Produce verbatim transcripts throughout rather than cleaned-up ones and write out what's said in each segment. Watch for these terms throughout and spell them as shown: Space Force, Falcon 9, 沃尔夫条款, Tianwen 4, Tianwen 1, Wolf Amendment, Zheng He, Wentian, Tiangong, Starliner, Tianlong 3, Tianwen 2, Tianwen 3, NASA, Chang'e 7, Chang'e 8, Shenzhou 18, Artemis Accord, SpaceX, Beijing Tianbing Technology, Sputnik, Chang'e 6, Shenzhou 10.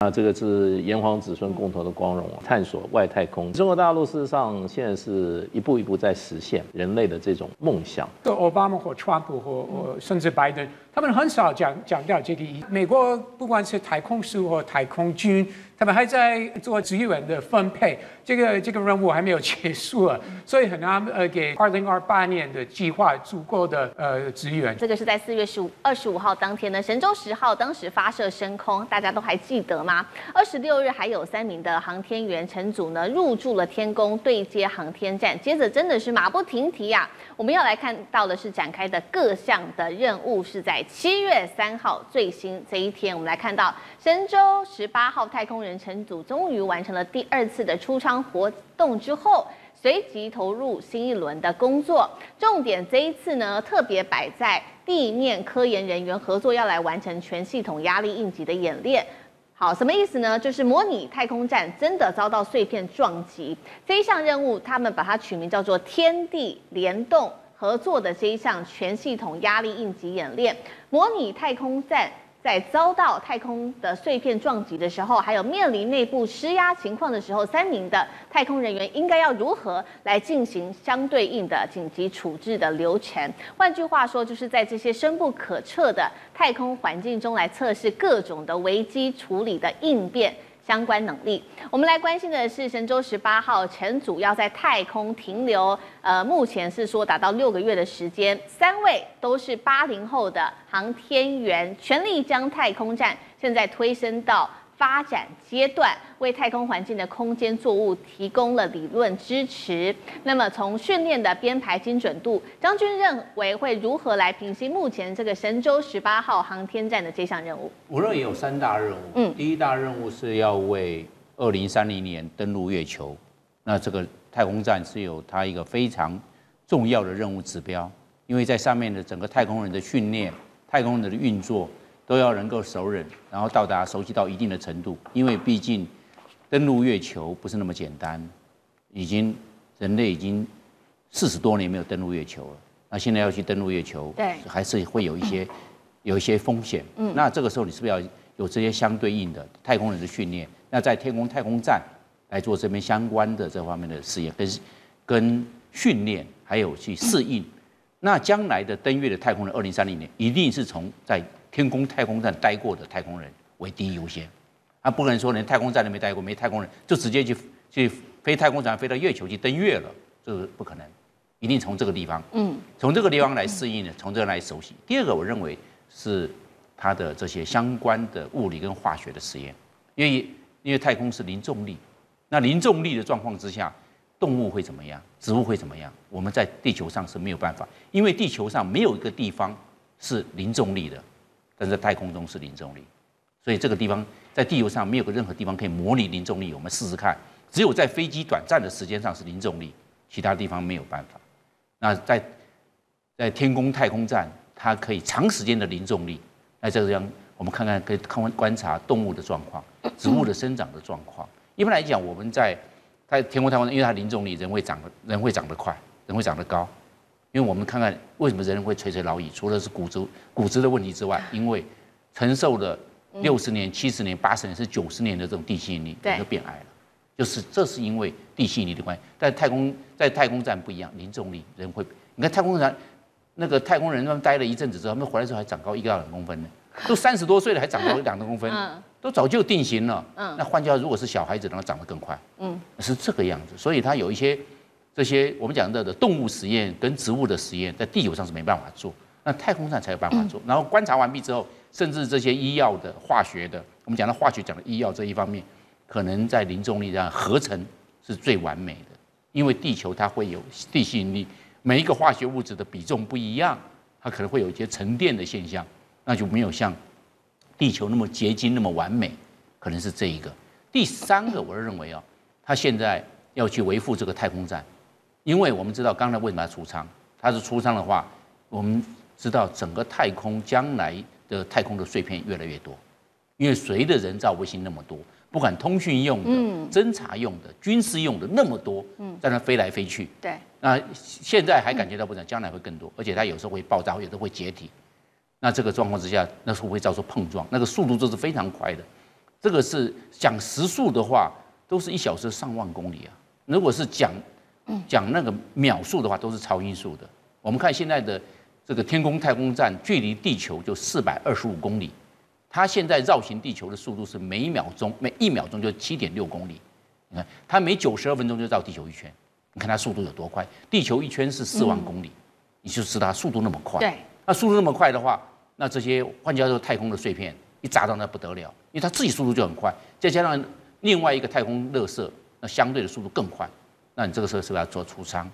啊，这个是炎黄子孙共同的光荣啊！探索外太空，中国大陆事实上现在是一步一步在实现人类的这种梦想。就奥巴马和川普和呃甚至拜登，他们很少讲讲到这个。美国不管是太空署和太空军，他们还在做资源的分配，这个这个任务还没有结束啊，所以很难呃给二零二八年的计划足够的呃资源。这个是在四月十五二十五号当天呢，神舟十号当时发射升空，大家都还记得。 二十六日，还有三名的航天员乘组呢入驻了天宫，对接航天站。接着真的是马不停蹄呀、啊！我们要来看到的是展开的各项的任务，是在七月三号最新这一天，我们来看到神舟十八号太空人乘组终于完成了第二次的出舱活动之后。 随即投入新一轮的工作，重点这一次呢，特别摆在地面科研人员合作，要来完成全系统压力应急的演练。好，什么意思呢？就是模拟太空站真的遭到碎片撞击这一项任务，他们把它取名叫做“天地联动合作”的这一项全系统压力应急演练，模拟太空站。 在遭到太空的碎片撞击的时候，还有面临内部施压情况的时候，三名的太空人员应该要如何来进行相对应的紧急处置的流程？换句话说，就是在这些深不可测的太空环境中来测试各种的危机处理的应变。 相关能力，我们来关心的是神舟十八号乘组要在太空停留，呃，目前是说达到六个月的时间。三位都是八零后的航天员，全力将太空站现在推升到发展阶段，为太空环境的空间作物提供了理论支持。那么，从训练的编排精准度，张军认为会如何来评析目前这个神舟十八号航天站的这项任务？我认为有三大任务。嗯，第一大任务是要为二零三零年登陆月球，那这个太空站是有它一个非常重要的任务指标，因为在上面的整个太空人的训练、太空人的运作。 都要能够熟稔，然后到达熟悉到一定的程度，因为毕竟登陆月球不是那么简单，已经人类已经四十多年没有登陆月球了，那现在要去登陆月球，对，还是会有一些有一些风险。嗯，那这个时候你是不是要有这些相对应的太空人的训练？那在天宫太空站来做这边相关的这方面的事业跟跟训练，还有去适应。嗯、那将来的登月的太空人，二零三零年一定是从在 天宫太空站待过的太空人为第一优先，他不可能说连太空站都没待过，没太空人就直接去去飞太空船飞到月球去登月了，这是不可能，一定从这个地方，嗯，从这个地方来适应的，从这来熟悉。第二个，我认为是它的这些相关的物理跟化学的实验，因为因为太空是零重力，那零重力的状况之下，动物会怎么样，植物会怎么样？我们在地球上是没有办法，因为地球上没有一个地方是零重力的。 但是太空中是零重力，所以这个地方在地球上没有任何地方可以模拟零重力。我们试试看，只有在飞机短暂的时间上是零重力，其他地方没有办法。那在在天宫太空站，它可以长时间的零重力。那这样我们看看，可以看观察动物的状况、植物的生长的状况。一般来讲，我们在在天宫太空站，因为它零重力，人会长得人会长得快，人会长得高。 因为我们看看为什么人会垂垂老矣，除了是骨质骨质的问题之外，因为承受了六十年、七十年、八十年是九十年的这种地心引力，人就变矮了。就是这是因为地心引力的关系。但太空在太空站不一样，零重力人会。你看太空站那个太空人他们待了一阵子之后，他们回来之后还长高一到两公分呢，都三十多岁了还长高两公分，都早就定型了。那换句话，如果是小孩子，然后长得更快，嗯，是这个样子。所以他有一些。 这些我们讲到的动物实验跟植物的实验，在地球上是没办法做，那太空上才有办法做。然后观察完毕之后，甚至这些医药的、化学的，我们讲到化学讲的医药这一方面，可能在零重力上合成是最完美的，因为地球它会有地心引力，每一个化学物质的比重不一样，它可能会有一些沉淀的现象，那就没有像地球那么结晶那么完美，可能是这一个。第三个，我认为啊、哦，它现在要去维护这个太空站。 因为我们知道，刚才为什么要出舱？它是出舱的话，我们知道整个太空将来的太空的碎片越来越多，因为随着人造卫星那么多，不管通讯用的、嗯、侦察用的、军事用的那么多，在那飞来飞去。对、嗯，那现在还感觉到不能，将来会更多，而且它有时候会爆炸，有时候会解体。那这个状况之下，那时候会遭受碰撞，那个速度都是非常快的。这个是讲时速的话，都是一小时上万公里啊。如果是讲讲那个秒数的话，都是超音速的。我们看现在的这个天宫太空站，距离地球就四百二十五公里，它现在绕行地球的速度是每一秒钟每一秒钟就七点六公里。你看，它每九十二分钟就绕地球一圈，你看它速度有多快？地球一圈是四万公里，嗯、你就知道它速度那么快。对，那速度那么快的话，那这些换句话说，太空的碎片一砸到那不得了，因为它自己速度就很快，再加上另外一个太空垃圾，那相对的速度更快。那你这个时候是不是要做除伤？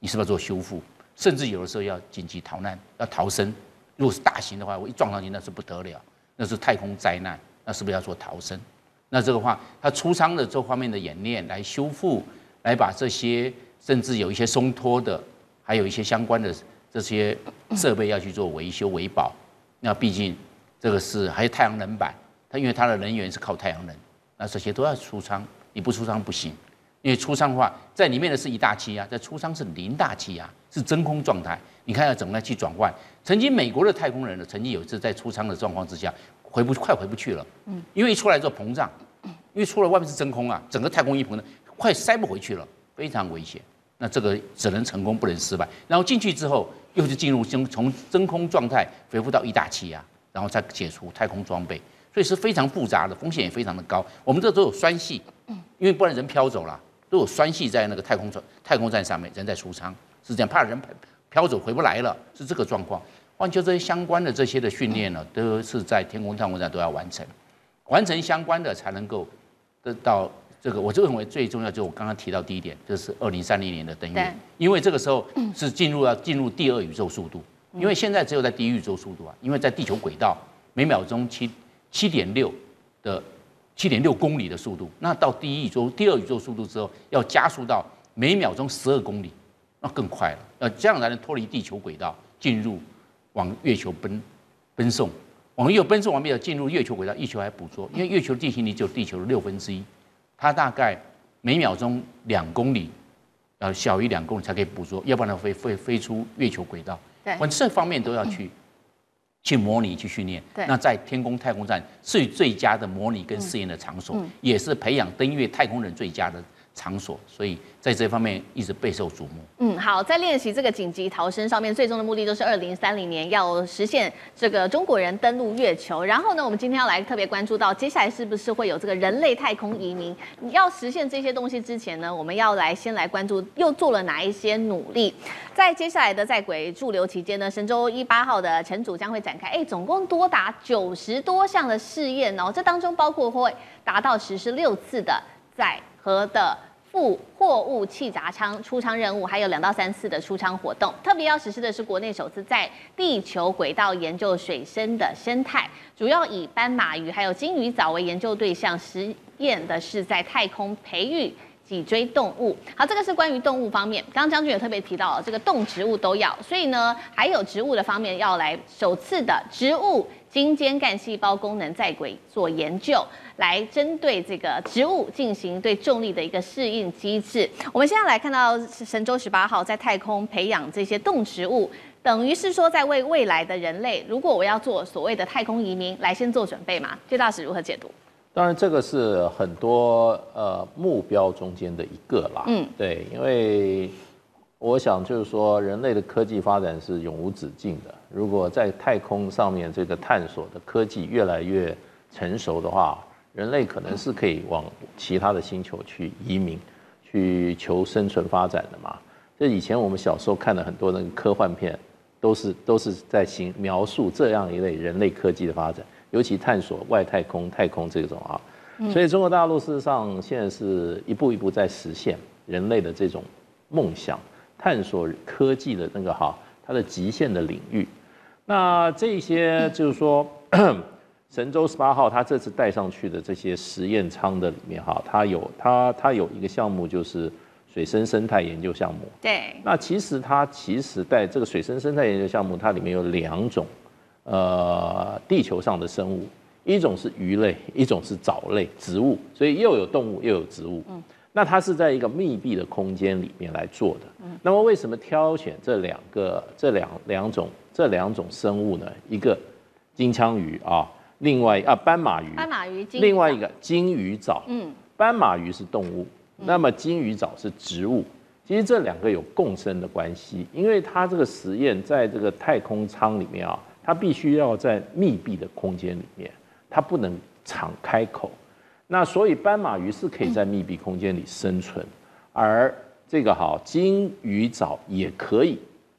你是不是要做修复？甚至有的时候要紧急逃难，要逃生。如果是大型的话，我一撞上去那是不得了，那是太空灾难，那是不是要做逃生？那这个话，它除伤的这方面的演练来修复，来把这些甚至有一些松脱的，还有一些相关的这些设备要去做维修维保。那毕竟这个是还有太阳能板，它因为它的能源是靠太阳能，那这些都要除伤，你不除伤不行。因为出舱的话，在里面的是一大气压，在出舱是零大气压，是真空状态。你看要怎么来去转换？曾经美国的太空人呢，曾经有一次在出舱的状况之下，回不快回不去了，嗯，因为一出来之后膨胀，因为出来外面是真空啊，整个太空衣膨胀，快塞不回去了，非常危险。那这个只能成功不能失败。然后进去之后，又是进入从真空状态恢复到一大气压，然后再解除太空装备，所以是非常复杂的，风险也非常的高。我们这都有酸系，因为不然人飘走了。都有酸系在那个太空船、太空站上面，人在出舱是这样，怕人飘走回不来了，是这个状况。换就这些相关的这些的训练呢，都是在天宫太空站都要完成，完成相关的才能够得到这个。我就认为最重要就是我刚刚提到第一点，就是二零三零年的登月，因为这个时候是进入要进入第二宇宙速度，因为现在只有在第一宇宙速度啊，因为在地球轨道每秒钟七七点六的。七点六公里的速度，那到第一宇宙、第二宇宙速度之后，要加速到每秒钟十二公里，那更快了。呃，这样才能脱离地球轨道，进入往月球奔奔送，往月奔送完毕要进入月球轨道。月球还捕捉，因为月球地心力只有地球的六分之一，它大概每秒钟两公里，呃，小于两公里才可以捕捉，要不然会会飞出月球轨道。对，我这方面都要去。去模拟、去训练，那在天宫太空站是最佳的模拟跟试验的场所，嗯嗯、也是培养登月太空人最佳的场所，所以在这方面一直备受瞩目。嗯，好，在练习这个紧急逃生上面，最终的目的就是二零三零年要实现这个中国人登陆月球。然后呢，我们今天要来特别关注到，接下来是不是会有这个人类太空移民？要实现这些东西之前呢，我们要来先来关注又做了哪一些努力。在接下来的在轨驻留期间呢，神舟一八号的乘组将会展开，哎，总共多达九十多项的试验哦，这当中包括会达到实施六次的载荷的负货物气闸舱出舱任务，还有两到三次的出舱活动。特别要实施的是国内首次在地球轨道研究水生的生态，主要以斑马鱼还有金鱼藻为研究对象，实验的是在太空培育脊椎动物。好，这个是关于动物方面。刚刚将军也特别提到，这个动植物都要，所以呢，还有植物的方面要来首次的植物茎尖干细胞功能在轨做研究，来针对这个植物进行对重力的一个适应机制。我们现在来看到神舟十八号在太空培养这些动植物。等于是说，在为未来的人类，如果我要做所谓的太空移民，来先做准备嘛？薛大使如何解读？当然，这个是很多呃目标中间的一个啦。嗯，对，因为我想就是说，人类的科技发展是永无止境的。如果在太空上面这个探索的科技越来越成熟的话，人类可能是可以往其他的星球去移民，去求生存发展的嘛。这以前我们小时候看的很多那个科幻片，都是都是在行描述这样一类人类科技的发展。尤其探索外太空、太空这种啊，所以中国大陆事实上现在是一步一步在实现人类的这种梦想，探索科技的那个哈它的极限的领域。那这些就是说，神舟十八号它这次带上去的这些实验舱的里面哈，它有它它有一个项目就是水生生态研究项目。对。那其实它其实在这个水生生态研究项目，它里面有两种。呃，地球上的生物，一种是鱼类，一种是藻类、植物，所以又有动物又有植物。嗯，那它是在一个密闭的空间里面来做的。嗯，那么为什么挑选这两个、这两两种、这两种生物呢？一个金枪鱼啊，另外啊斑马鱼，斑马鱼，另外一个金鱼藻，嗯，斑马鱼是动物，那么金鱼藻是植物。其实这两个有共生的关系，因为它这个实验在这个太空舱里面啊，它必须要在密闭的空间里面，它不能敞开口。那所以斑马鱼是可以在密闭空间里生存，而这个好金鱼藻也可以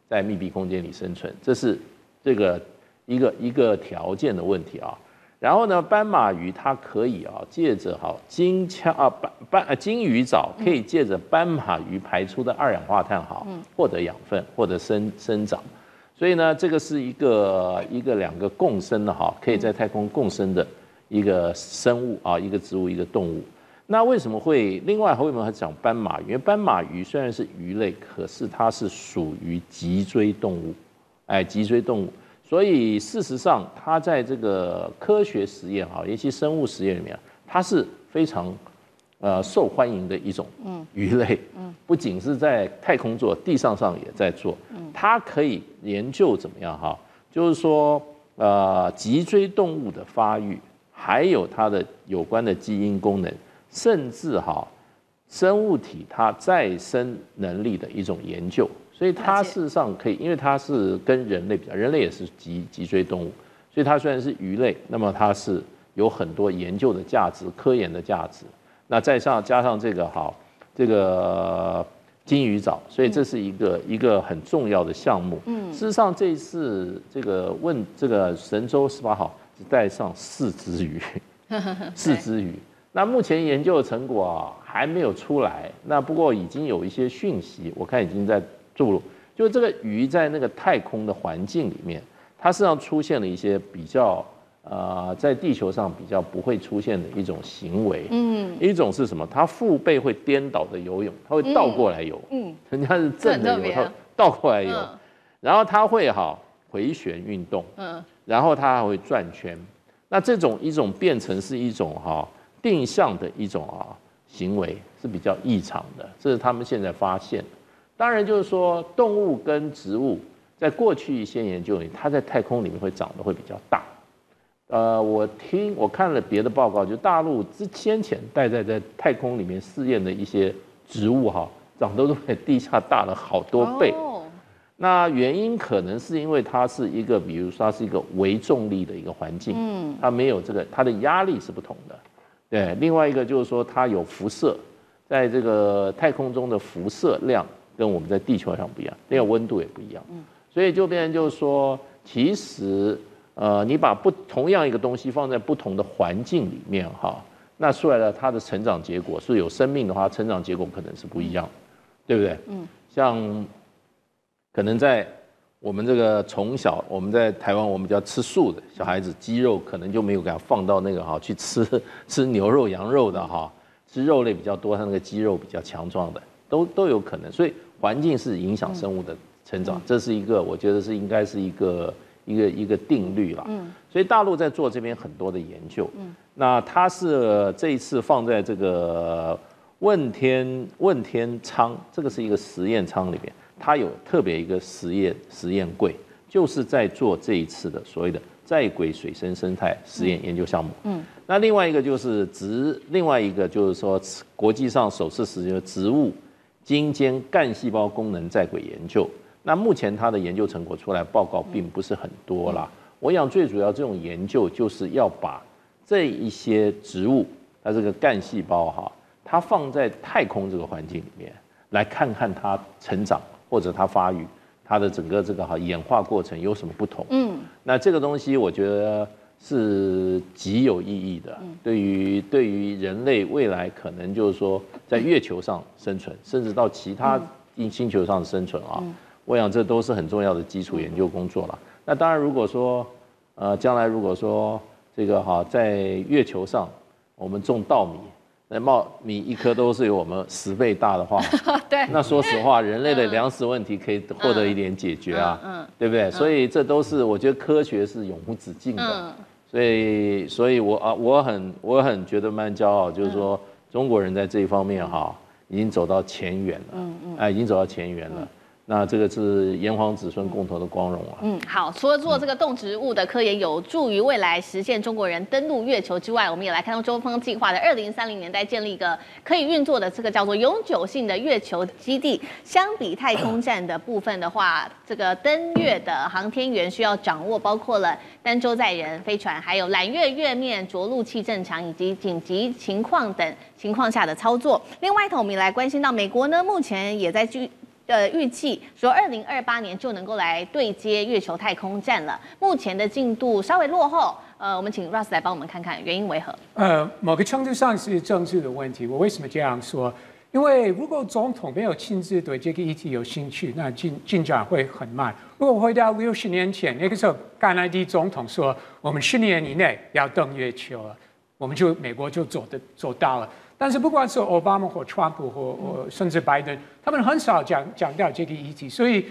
在密闭空间里生存，这是这个一个一个条件的问题啊。然后呢，斑马鱼它可以啊，借着哈金枪啊斑斑金鱼藻可以借着斑马鱼排出的二氧化碳哈，获得养分，获得生生长。所以呢，这个是一个一个两个共生的哈，可以在太空共生的一个生物啊，一个植物，一个动物。那为什么会另外为什么还讲斑马鱼？因为斑马鱼虽然是鱼类，可是它是属于脊椎动物，哎，脊椎动物。所以事实上，它在这个科学实验啊，尤其生物实验里面，它是非常呃受欢迎的一种鱼类。嗯，不仅是在太空做，地上上也在做。它可以研究怎么样哈，就是说呃脊椎动物的发育，还有它的有关的基因功能，甚至哈生物体它再生能力的一种研究。所以它事实上可以，因为它是跟人类比较，人类也是脊脊椎动物，所以它虽然是鱼类，那么它是有很多研究的价值、科研的价值。那再上加上这个好，这个金鱼藻，所以这是一个、嗯、一个很重要的项目。嗯，事实上这一次这个问这个神舟十八号只带上四只鱼，四只鱼。那目前研究的成果啊还没有出来，那不过已经有一些讯息，我看已经在。就这个鱼在那个太空的环境里面，它实际上出现了一些比较呃在地球上比较不会出现的一种行为。嗯，一种是什么？它腹背会颠倒的游泳，它会倒过来游。嗯，人家是正的游，它倒过来游。然后它会哈回旋运动。嗯，然后它还会转圈。那这种一种变成是一种哈定向的一种啊行为是比较异常的，这是他们现在发现的。当然，就是说动物跟植物，在过去一些研究里，它在太空里面会长得会比较大。呃，我听我看了别的报告，就大陆之先前待在在太空里面试验的一些植物哈，长得都比地下大了好多倍。Oh. 那原因可能是因为它是一个，比如说它是一个微重力的一个环境，嗯，它没有这个，它的压力是不同的。对，另外一个就是说它有辐射，在这个太空中的辐射量。跟我们在地球上不一样，那个温度也不一样，所以就变成就是说，其实呃，你把不同样一个东西放在不同的环境里面哈，那出来了它的成长结果是有生命的话，成长结果可能是不一样的，对不对？嗯，像可能在我们这个从小我们在台湾我们就要吃素的小孩子，鸡肉可能就没有给他放到那个哈去吃吃牛肉羊肉的哈，吃肉类比较多，它那个肌肉比较强壮的，都都有可能，所以。环境是影响生物的成长，这是一个我觉得是应该是一个一个一个定律啦。所以大陆在做这边很多的研究。那它是这一次放在这个问天问天舱，这个是一个实验舱里面，它有特别一个实验实验柜，就是在做这一次的所谓的在轨水生生态实验研究项目。嗯，那另外一个就是植，另外一个就是说国际上首次实现植物。精尖干细胞功能在轨研究，那目前它的研究成果出来，报告并不是很多啦。我想最主要这种研究就是要把这一些植物，它这个干细胞哈，它放在太空这个环境里面，来看看它成长或者它发育，它的整个这个哈演化过程有什么不同。嗯，那这个东西我觉得是极有意义的，对于对于人类未来可能就是说。在月球上生存，甚至到其他星球上生存啊，嗯、我想这都是很重要的基础研究工作了。那当然，如果说，呃，将来如果说这个哈，在月球上我们种稻米，那稻米一颗都是有我们十倍大的话，对，那说实话，人类的粮食问题可以获得一点解决啊，嗯，嗯嗯对不对？所以这都是我觉得科学是永无止境的，嗯、所以，所以我啊，我很我很觉得蛮骄傲，就是说。嗯中国人在这一方面哈，已经走到前沿了，哎，已经走到前沿了。那这个是炎黄子孙共同的光荣啊。嗯，好，除了做这个动植物的科研有助于未来实现中国人登陆月球之外，我们也来看到中方计划的二零三零年代建立一个可以运作的这个叫做永久性的月球基地。相比太空站的部分的话，这个登月的航天员需要掌握包括了单舟载人飞船，还有揽月月面着陆器正常以及紧急情况等情况下的操作。另外一头，我们也来关心到美国呢，目前也在具。呃，预计说二零二八年就能够来对接月球太空站了。目前的进度稍微落后，呃，我们请 Russ 来帮我们看看原因为何。呃，某个程度上是政治的问题。我为什么这样说？因为如果总统没有亲自对这个议题有兴趣，那进进展会很慢。如果回到六十年前，那个时候甘乃迪总统说，我们十年以内要登月球了，我们就美国就做的做到了。但是不管是奥巴马或川普或或甚至拜登，他们很少讲讲到这个议题，所以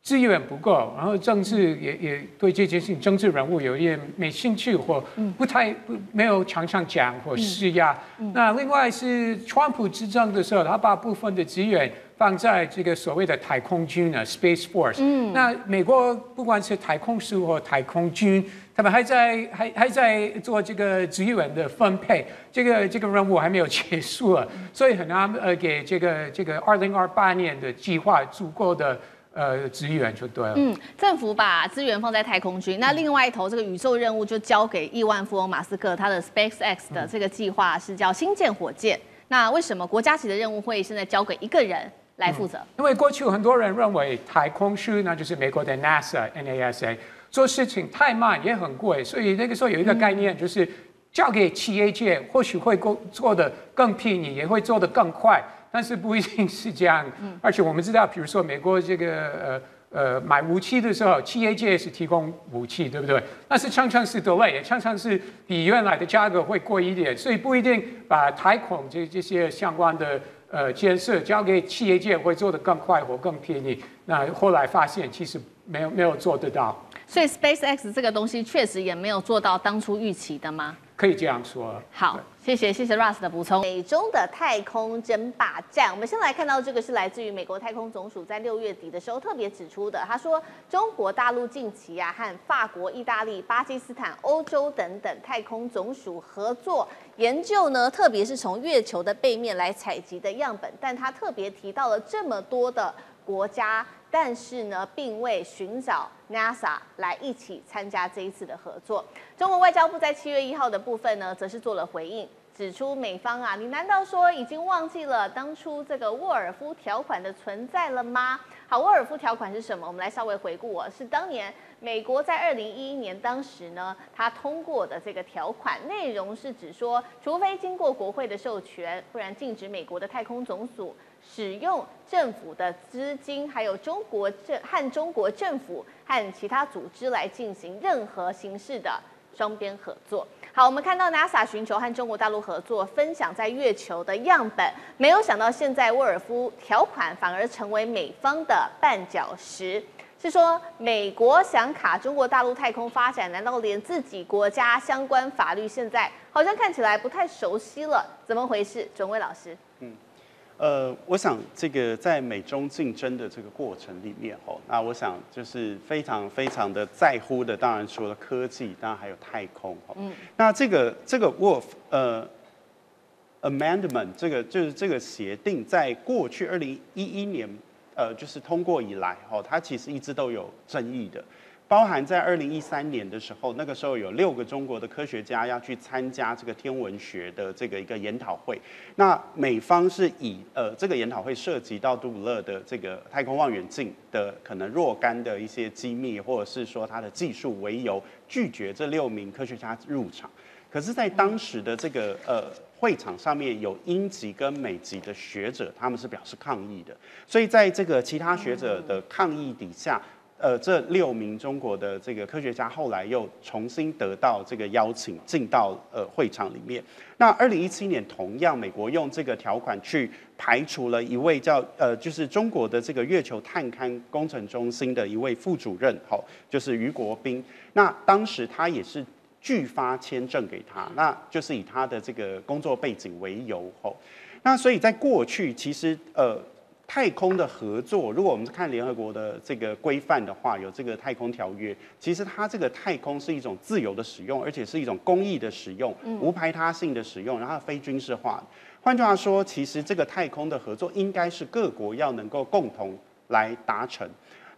资源不够，然后政治也也对这件事情，政治人物有一点没兴趣或不太不没有常常讲或施压。嗯、那另外是川普执政的时候，他把部分的资源放在这个所谓的太空军啊 （Space Force）。嗯、那美国不管是太空署或太空军。他们还在还还在做这个资源的分配，这个这个任务还没有结束了，所以很难呃给这个这个二零二八年的计划足够的呃资源就对了。嗯，政府把资源放在太空军，那另外一头这个宇宙任务就交给亿万富翁马斯克，他的 SpaceX 的这个计划是叫星舰火箭。嗯、那为什么国家级的任务会现在交给一个人来负责？嗯、因为过去很多人认为太空署那就是美国的 NASA N A S A。做事情太慢也很贵，所以那个时候有一个概念，就是交给企业界，或许会做的更便宜，也会做的更快，但是不一定是这样。而且我们知道，比如说美国这个呃呃买武器的时候，企业界是提供武器，对不对？但是常常是 delay， 也常常是比原来的价格会贵一点，所以不一定把太空这这些相关的。呃，建设交给企业界会做得更快或更便宜。那后来发现其实没有没有做得到，所以 SpaceX 这个东西确实也没有做到当初预期的吗？可以这样说。好，谢谢谢谢 Russ 的补充。美中的太空争霸战，我们先来看到这个是来自于美国太空总署在六月底的时候特别指出的。他说，中国大陆近期啊和法国、意大利、巴基斯坦、欧洲等等太空总署合作研究呢，特别是从月球的背面来采集的样本。但他特别提到了这么多的国家，但是呢，并未寻找 NASA 来一起参加这一次的合作。中国外交部在七月一号的部分呢，则是做了回应，指出美方啊，你难道说已经忘记了当初这个沃尔夫条款的存在了吗？好，沃尔夫条款是什么？我们来稍微回顾啊，是当年美国在二零一一年当时呢，它通过的这个条款内容是指说，除非经过国会的授权，不然禁止美国的太空总署。使用政府的资金，还有中国政和中国政府和其他组织来进行任何形式的双边合作。好，我们看到 NASA 寻求和中国大陆合作，分享在月球的样本，没有想到现在沃尔夫条款反而成为美方的绊脚石。是说美国想卡中国大陆太空发展，难道连自己国家相关法律现在好像看起来不太熟悉了？怎么回事？准尉老师，嗯。呃，我想这个在美中竞争的这个过程里面，哦，那我想就是非常非常的在乎的，当然除了科技，当然还有太空，哦，嗯，那这个这个 Wolf 呃 Amendment 这个就是这个协定，在过去二零一一年呃就是通过以来，哦，它其实一直都有争议的，包含在二零一三年的时候，那个时候有六个中国的科学家要去参加这个天文学的这个一个研讨会。那美方是以呃这个研讨会涉及到杜勒的这个太空望远镜的可能若干的一些机密，或者是说它的技术为由，拒绝这六名科学家入场。可是，在当时的这个呃。会场上面有英籍跟美籍的学者，他们是表示抗议的。所以在这个其他学者的抗议底下。呃，这六名中国的这个科学家后来又重新得到这个邀请，进到呃会场里面。那二零一七年，同样美国用这个条款去排除了一位叫呃，就是中国的这个月球探勘工程中心的一位副主任，好，就是于国斌。那当时他也是。拒发签证给他，那就是以他的这个工作背景为由。吼，那所以在过去，其实呃，太空的合作，如果我们看联合国的这个规范的话，有这个太空条约，其实它这个太空是一种自由的使用，而且是一种公益的使用，无排他性的使用，然后非军事化。换句话说，其实这个太空的合作应该是各国要能够共同来达成。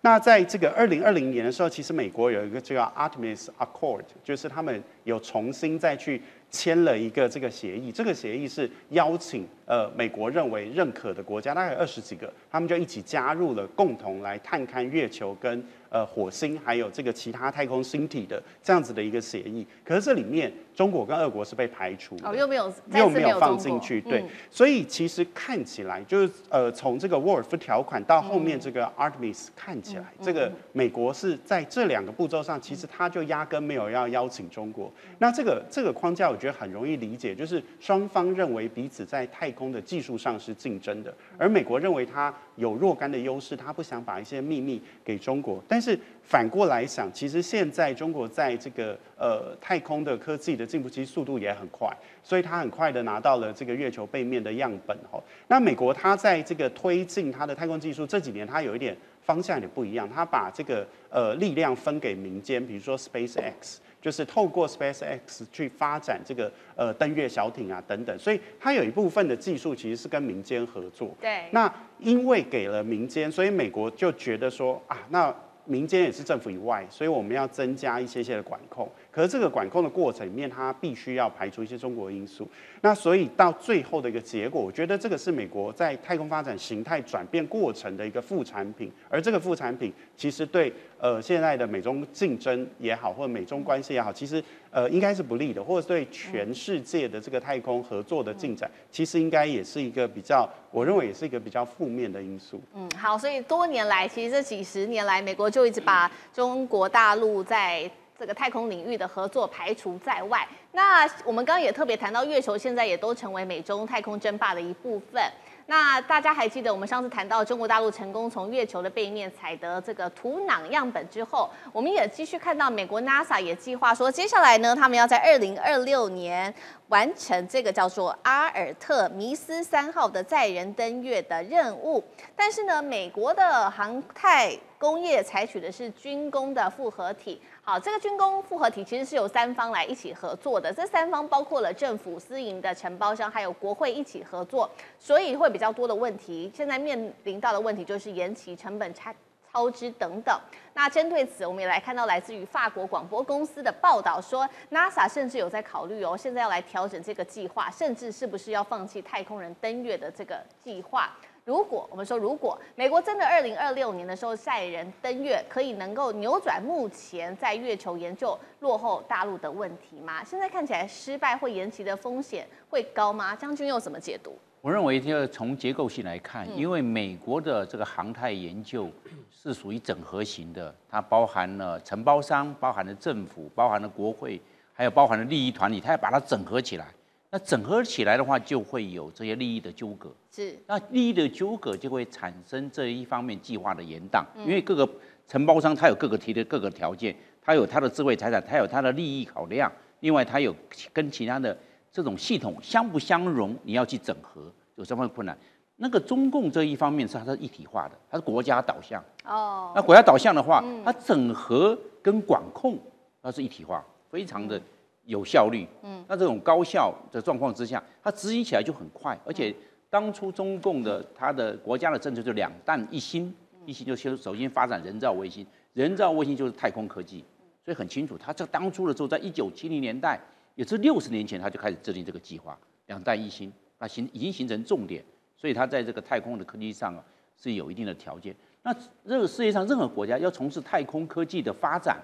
那在这个二零二零年的时候，其实美国有一个叫 Artemis Accord， 就是他们有重新再去签了一个这个协议。这个协议是邀请呃美国认为认可的国家，大概有二十几个，他们就一起加入了，共同来探勘月球跟呃火星，还有这个其他太空星体的这样子的一个协议。可是这里面中国跟俄国是被排除的，哦，又没有又没有放进去，对。嗯、所以其实看起来就是呃从这个沃尔夫条款到后面这个 Artemis 看起来。 起来，这个美国是在这两个步骤上，其实他就压根没有要邀请中国。那这个这个框架，我觉得很容易理解，就是双方认为彼此在太空的技术上是竞争的，而美国认为它有若干的优势，他不想把一些秘密给中国。但是反过来想，其实现在中国在这个呃太空的科技的进步，其实速度也很快，所以他很快的拿到了这个月球背面的样本哦。那美国它在这个推进它的太空技术这几年，它有一点。 方向也不一样，他把这个呃力量分给民间，比如说 SpaceX， 就是透过 SpaceX 去发展这个呃登月小艇啊等等，所以它有一部分的技术其实是跟民间合作。对，那因为给了民间，所以美国就觉得说啊，那民间也是政府以外，所以我们要增加一些些的管控。可是这个管控的过程里面，它必须要排除一些中国因素。那所以到最后的一个结果，我觉得这个是美国在太空发展形态转变过程的一个副产品。而这个副产品其实对呃现在的美中竞争也好，或者美中关系也好，其实呃应该是不利的，或者对全世界的这个太空合作的进展，其实应该也是一个比较，我认为也是一个比较负面的因素。嗯，好，所以多年来，其实这几十年来，美国就一直把中国大陆在 这个太空领域的合作排除在外。那我们刚刚也特别谈到，月球现在也都成为美中太空争霸的一部分。那大家还记得我们上次谈到中国大陆成功从月球的背面采得这个土壤样本之后，我们也继续看到美国 NASA 也计划说，接下来呢，他们要在二零二六年完成这个叫做阿尔特弥斯三号的载人登月的任务。但是呢，美国的航太 工业采取的是军工的复合体，好，这个军工复合体其实是由三方来一起合作的，这三方包括了政府、私营的承包商，还有国会一起合作，所以会比较多的问题。现在面临到的问题就是延期、成本差、超支等等。那针对此，我们也来看到来自于法国广播公司的报道说 ，NASA 甚至有在考虑哦，现在要来调整这个计划，甚至是不是要放弃太空人登月的这个计划。 如果我们说，如果美国真的二零二六年的时候载人登月，可以能够扭转目前在月球研究落后大陆的问题吗？现在看起来失败或延期的风险会高吗？将军又怎么解读？我认为要从结构性来看，因为美国的这个航太研究是属于整合型的，它包含了承包商，包含了政府，包含了国会，还有包含了利益团体，它要把它整合起来。 那整合起来的话，就会有这些利益的纠葛。是，那利益的纠葛就会产生这一方面计划的延宕，嗯、因为各个承包商他有各个提的各个条件，他有他的智慧财产，他有他的利益考量，另外他有跟其他的这种系统相不相容，你要去整合，有什么困难？那个中共这一方面是它是一体化的，它是国家导向。哦，那国家导向的话，嗯、它整合跟管控它是一体化，非常的。嗯 有效率，嗯，那这种高效的状况之下，它执行起来就很快，而且当初中共的它的国家的政策就两弹一星，一星就先首先发展人造卫星，人造卫星就是太空科技，所以很清楚，它这当初的时候，在一九七零年代，也是六十年前，它就开始制定这个计划，两弹一星，那形已经形成重点，所以它在这个太空的科技上啊是有一定的条件。那这个世界上任何国家要从事太空科技的发展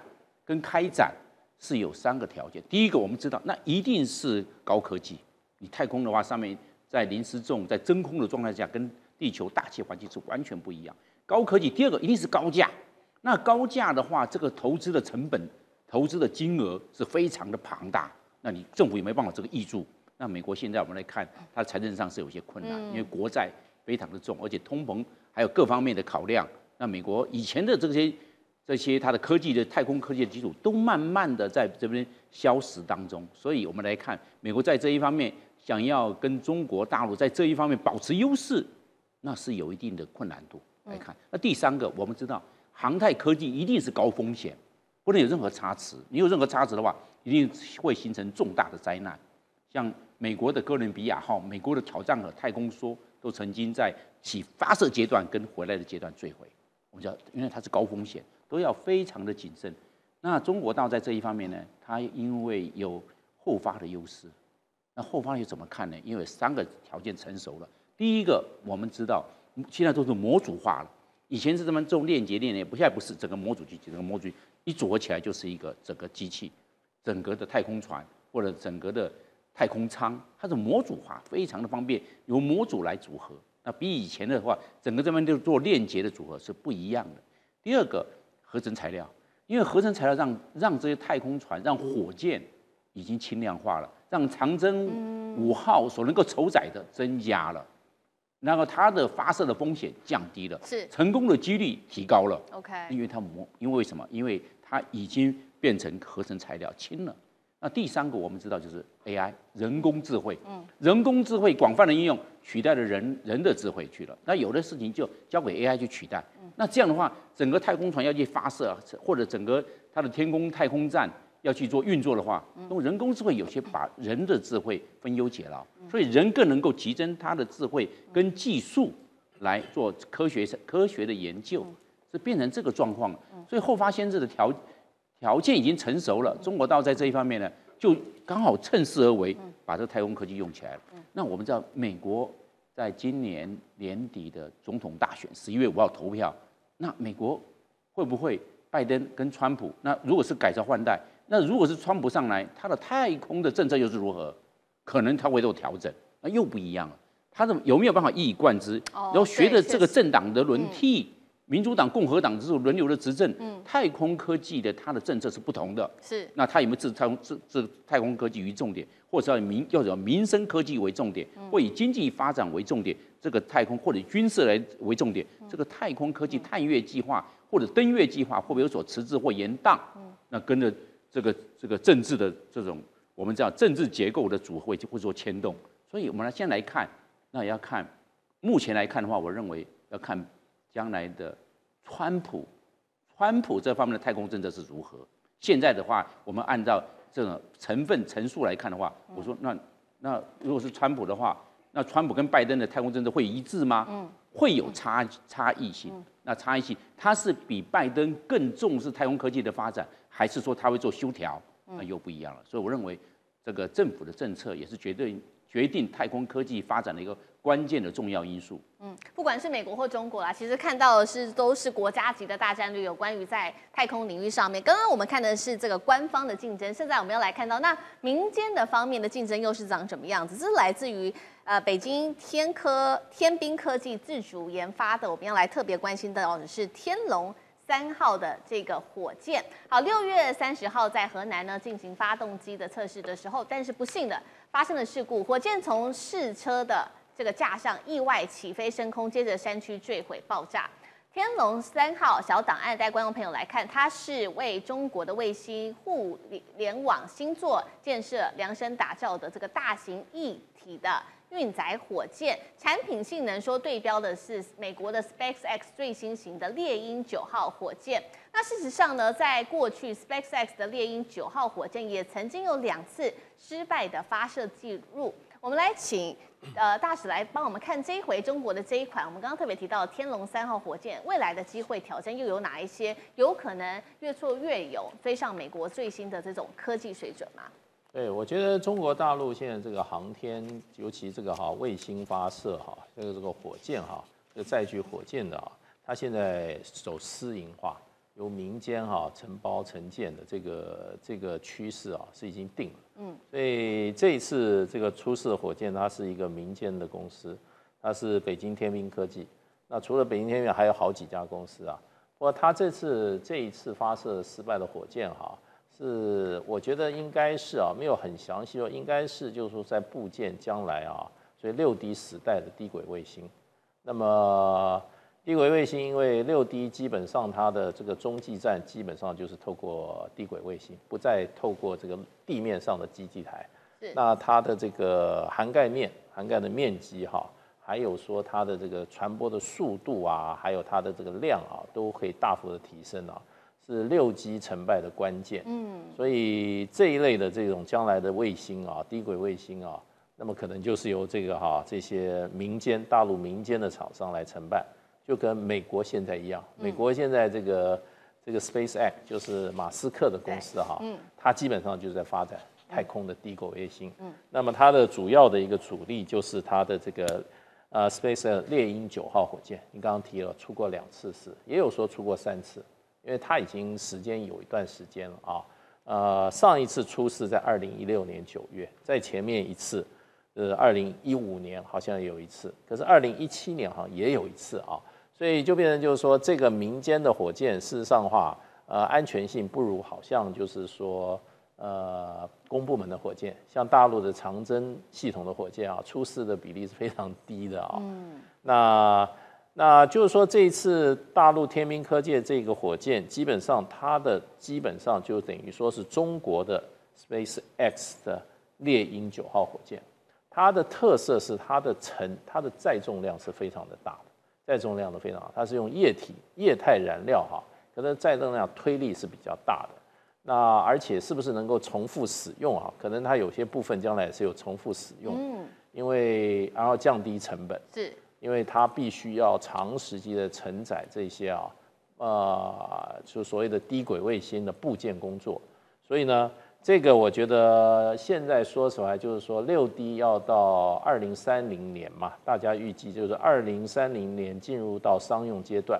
跟开展。 是有三个条件。第一个，我们知道，那一定是高科技。你太空的话，上面在零失重、在真空的状态下，跟地球大气环境是完全不一样。高科技。第二个，一定是高价。那高价的话，这个投资的成本、投资的金额是非常的庞大。那你政府也没办法这个挹注。那美国现在我们来看，它财政上是有些困难，因为国债非常的重，而且通膨还有各方面的考量。那美国以前的这些。 这些它的科技的太空科技的基础都慢慢的在这边消失当中，所以我们来看美国在这一方面想要跟中国大陆在这一方面保持优势，那是有一定的困难度来看。嗯、那第三个，我们知道航太科技一定是高风险，不能有任何差池。你有任何差池的话，一定会形成重大的灾难。像美国的哥伦比亚号、美国的挑战者太空梭，都曾经在起发射阶段跟回来的阶段坠毁。我们知道，因为它是高风险，都要非常的谨慎。那中国道在这一方面呢，它因为有后发的优势。 那后方又怎么看呢？因为三个条件成熟了。第一个，我们知道现在都是模组化了，以前是他们做链接链接，不现在不是整个模组机，整个模组一组合起来就是一个整个机器，整个的太空船或者整个的太空舱，它是模组化，非常的方便，由模组来组合。那比以前的话，整个这边就做链接的组合是不一样的。第二个，合成材料，因为合成材料让让这些太空船、让火箭已经轻量化了。 让长征五号所能够承载的增加了，然后它的发射的风险降低了，是成功的几率提高了。OK， 因为它模，因为什么？因为它已经变成合成材料轻了。那第三个我们知道就是 A I 人工智慧，嗯，人工智慧广泛的应用取代了人人的智慧去了。那有的事情就交给 A I 去取代。那这样的话，整个太空船要去发射，或者整个它的天宫太空站。 要去做运作的话，用人工智慧有些把人的智慧分忧解劳，所以人更能够集中他的智慧跟技术来做科学科学的研究，是变成这个状况。所以后发先至的条条件已经成熟了，中国道在这一方面呢，就刚好趁势而为，把这太空科技用起来了。那我们知道，美国在今年年底的总统大选，十一月五号投票，那美国会不会拜登跟川普？那如果是改朝换代？ 那如果是川普上来，他的太空的政策又是如何？可能他会做调整，那又不一样了。他的有没有办法一以贯之？哦、然后随着这个政党的轮替，嗯、民主党、共和党之后轮流的执政，嗯、太空科技的它的政策是不同的。是，那他有没有置太空置置太空科技于重点，或者要民要以民生科技为重点，嗯、或以经济发展为重点？这个太空或者军事来为重点，嗯、这个太空科技探月计划或者登月计划会不会有所迟滞或延宕？嗯、那跟着。 这个这个政治的这种，我们叫政治结构的组合就会做牵动，所以我们来先来看，那也要看，目前来看的话，我认为要看将来的川普，川普这方面的太空政策是如何。现在的话，我们按照这种成分层数来看的话，我说那那如果是川普的话，那川普跟拜登的太空政策会一致吗？嗯，会有差差异性。那差异性，他是比拜登更重视太空科技的发展。 还是说他会做修条，那又不一样了。所以我认为，这个政府的政策也是绝对决定太空科技发展的一个关键的重要因素。嗯，不管是美国或中国啦，其实看到的是都是国家级的大战略，有关于在太空领域上面。刚刚我们看的是这个官方的竞争，现在我们要来看到那民间的方面的竞争又是长什么样子？这是来自于呃北京天科天兵科技自主研发的，我们要来特别关心的是天龙 三号的这个火箭，好，六月三十号在河南呢进行发动机的测试的时候，但是不幸的发生了事故，火箭从试车的这个架上意外起飞升空，接着山区坠毁爆炸。天龙三号小档案带观众朋友来看，它是为中国的卫星互联网星座建设量身打造的这个大型一体的 运载火箭，产品性能说对标的是美国的 SpaceX 最新型的猎鹰九号火箭。那事实上呢，在过去 SpaceX 的猎鹰九号火箭也曾经有两次失败的发射记录。我们来请呃大使来帮我们看这一回中国的这一款，我们刚刚特别提到的天龙三号火箭未来的机会挑战又有哪一些？有可能越挫越勇，追上美国最新的这种科技水准吗？ 对，我觉得中国大陆现在这个航天，尤其这个哈卫星发射哈，这个这个火箭哈，这个载具火箭的啊，它现在走私营化，由民间哈承包承建的这个这个趋势啊是已经定了。嗯，所以这一次这个出事的火箭，它是一个民间的公司，它是北京天兵科技。那除了北京天兵，还有好几家公司啊。不过它这次这一次发射失败的火箭哈。 是，我觉得应该是啊，没有很详细说，应该是就是说在部件将来啊，所以六 D 时代的低轨卫星。那么低轨卫星，因为六 D 基本上它的这个中继站基本上就是透过低轨卫星，不再透过这个地面上的基地台。那它的这个涵盖面涵盖的面积哈、啊，还有说它的这个传播的速度啊，还有它的这个量啊，都可以大幅的提升啊，是六 G 成败的关键。嗯，所以这一类的这种将来的卫星啊，低轨卫星啊，那么可能就是由这个哈、啊、这些民间大陆民间的厂商来承办，就跟美国现在一样，美国现在这个、嗯、这个 SpaceX 就是马斯克的公司哈、啊，嗯，它基本上就是在发展太空的低轨卫星。嗯，那么它的主要的一个主力就是它的这个。 呃 ，SpaceX 猎鹰九号火箭，你刚刚提了出过两次试，也有说出过三次，因为它已经时间有一段时间了啊。呃，上一次出试在二零一六年九月，在前面一次，呃，二零一五年好像有一次，可是二零一七年好像也有一次啊，所以就变成就是说，这个民间的火箭，事实上的话，呃，安全性不如好像就是说，呃，公部门的火箭，像大陆的长征系统的火箭啊，出事的比例是非常低的啊。嗯。那那就是说，这一次大陆天兵科技这个火箭，基本上它的基本上就等于说是中国的 SpaceX 的猎鹰九号火箭，它的特色是它的沉，它的载重量是非常的大的，载重量都非常大，它是用液体液态燃料哈、啊，可能载重量推力是比较大的。 那而且是不是能够重复使用啊？可能它有些部分将来也是有重复使用，嗯，因为然后降低成本，是，因为它必须要长时间的承载这些啊，呃，就所谓的低轨卫星的部件工作。所以呢，这个我觉得现在说起来就是说，六 D 要到二零三零年嘛，大家预计就是二零三零年进入到商用阶段。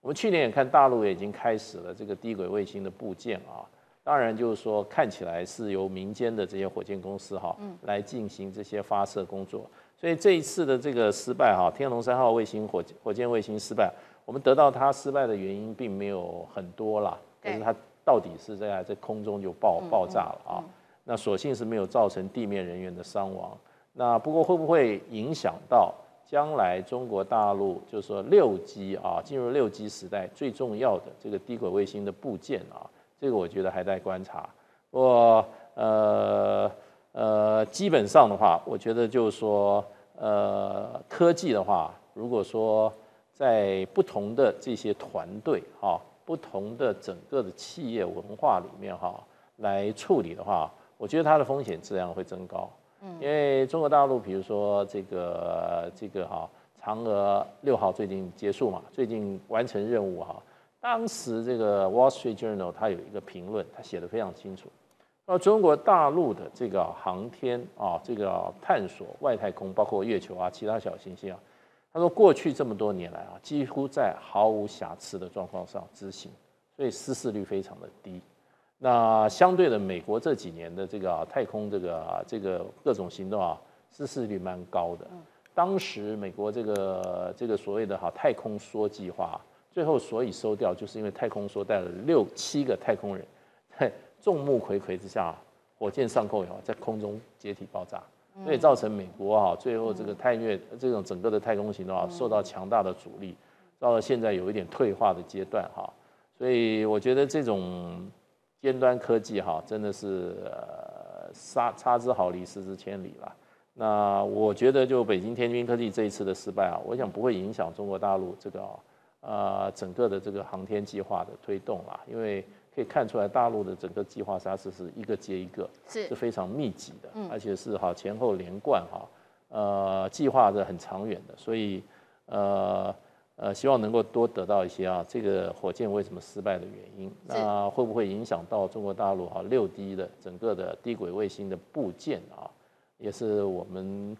我们去年也看大陆也已经开始了这个低轨卫星的部件啊。 当然，就是说，看起来是由民间的这些火箭公司哈、啊、来进行这些发射工作。所以这一次的这个失败哈、啊，天龙三号卫星火火箭卫星失败，我们得到它失败的原因并没有很多啦，但是它到底是在在空中就爆爆炸了啊。那所幸是没有造成地面人员的伤亡。那不过会不会影响到将来中国大陆就是说六 G 啊，进入六 G 时代最重要的这个低轨卫星的部件啊？ 这个我觉得还在观察，不过呃呃，基本上的话，我觉得就是说，呃，科技的话，如果说在不同的这些团队哈、不同的整个的企业文化里面哈来处理的话，我觉得它的风险质量会增高。嗯，因为中国大陆，比如说这个这个哈，嫦娥六号最近结束嘛，最近完成任务哈。 当时这个《Wall Street Journal》它有一个评论，它写得非常清楚。那中国大陆的这个航天啊，这个探索外太空，包括月球啊、其他小行星啊，他说过去这么多年来啊，几乎在毫无瑕疵的状况上执行，所以失事率非常的低。那相对的，美国这几年的这个、啊、太空这个、啊、这个各种行动啊，失事率蛮高的。当时美国这个这个所谓的哈、啊、太空梭计划。 最后，所以收掉，就是因为太空梭带了六七个太空人，在众目睽睽之下，火箭上空以后，在空中解体爆炸，所以造成美国啊，最后这个太月这种整个的太空行动啊，受到强大的阻力，到了现在有一点退化的阶段哈、啊。所以我觉得这种尖端科技哈、啊，真的是呃，差差之毫厘，失之千里了。 那我觉得，就北京天兵科技这一次的失败啊，我想不会影响中国大陆这个、啊。 呃，整个的这个航天计划的推动啦、啊，因为可以看出来，大陆的整个计划沙是是一个接一个， 是, 是非常密集的，嗯、而且是哈前后连贯哈，呃，计划的很长远的，所以呃呃，希望能够多得到一些啊，这个火箭为什么失败的原因，那会不会影响到中国大陆哈六 D 的整个的低轨卫星的部件啊，也是我们。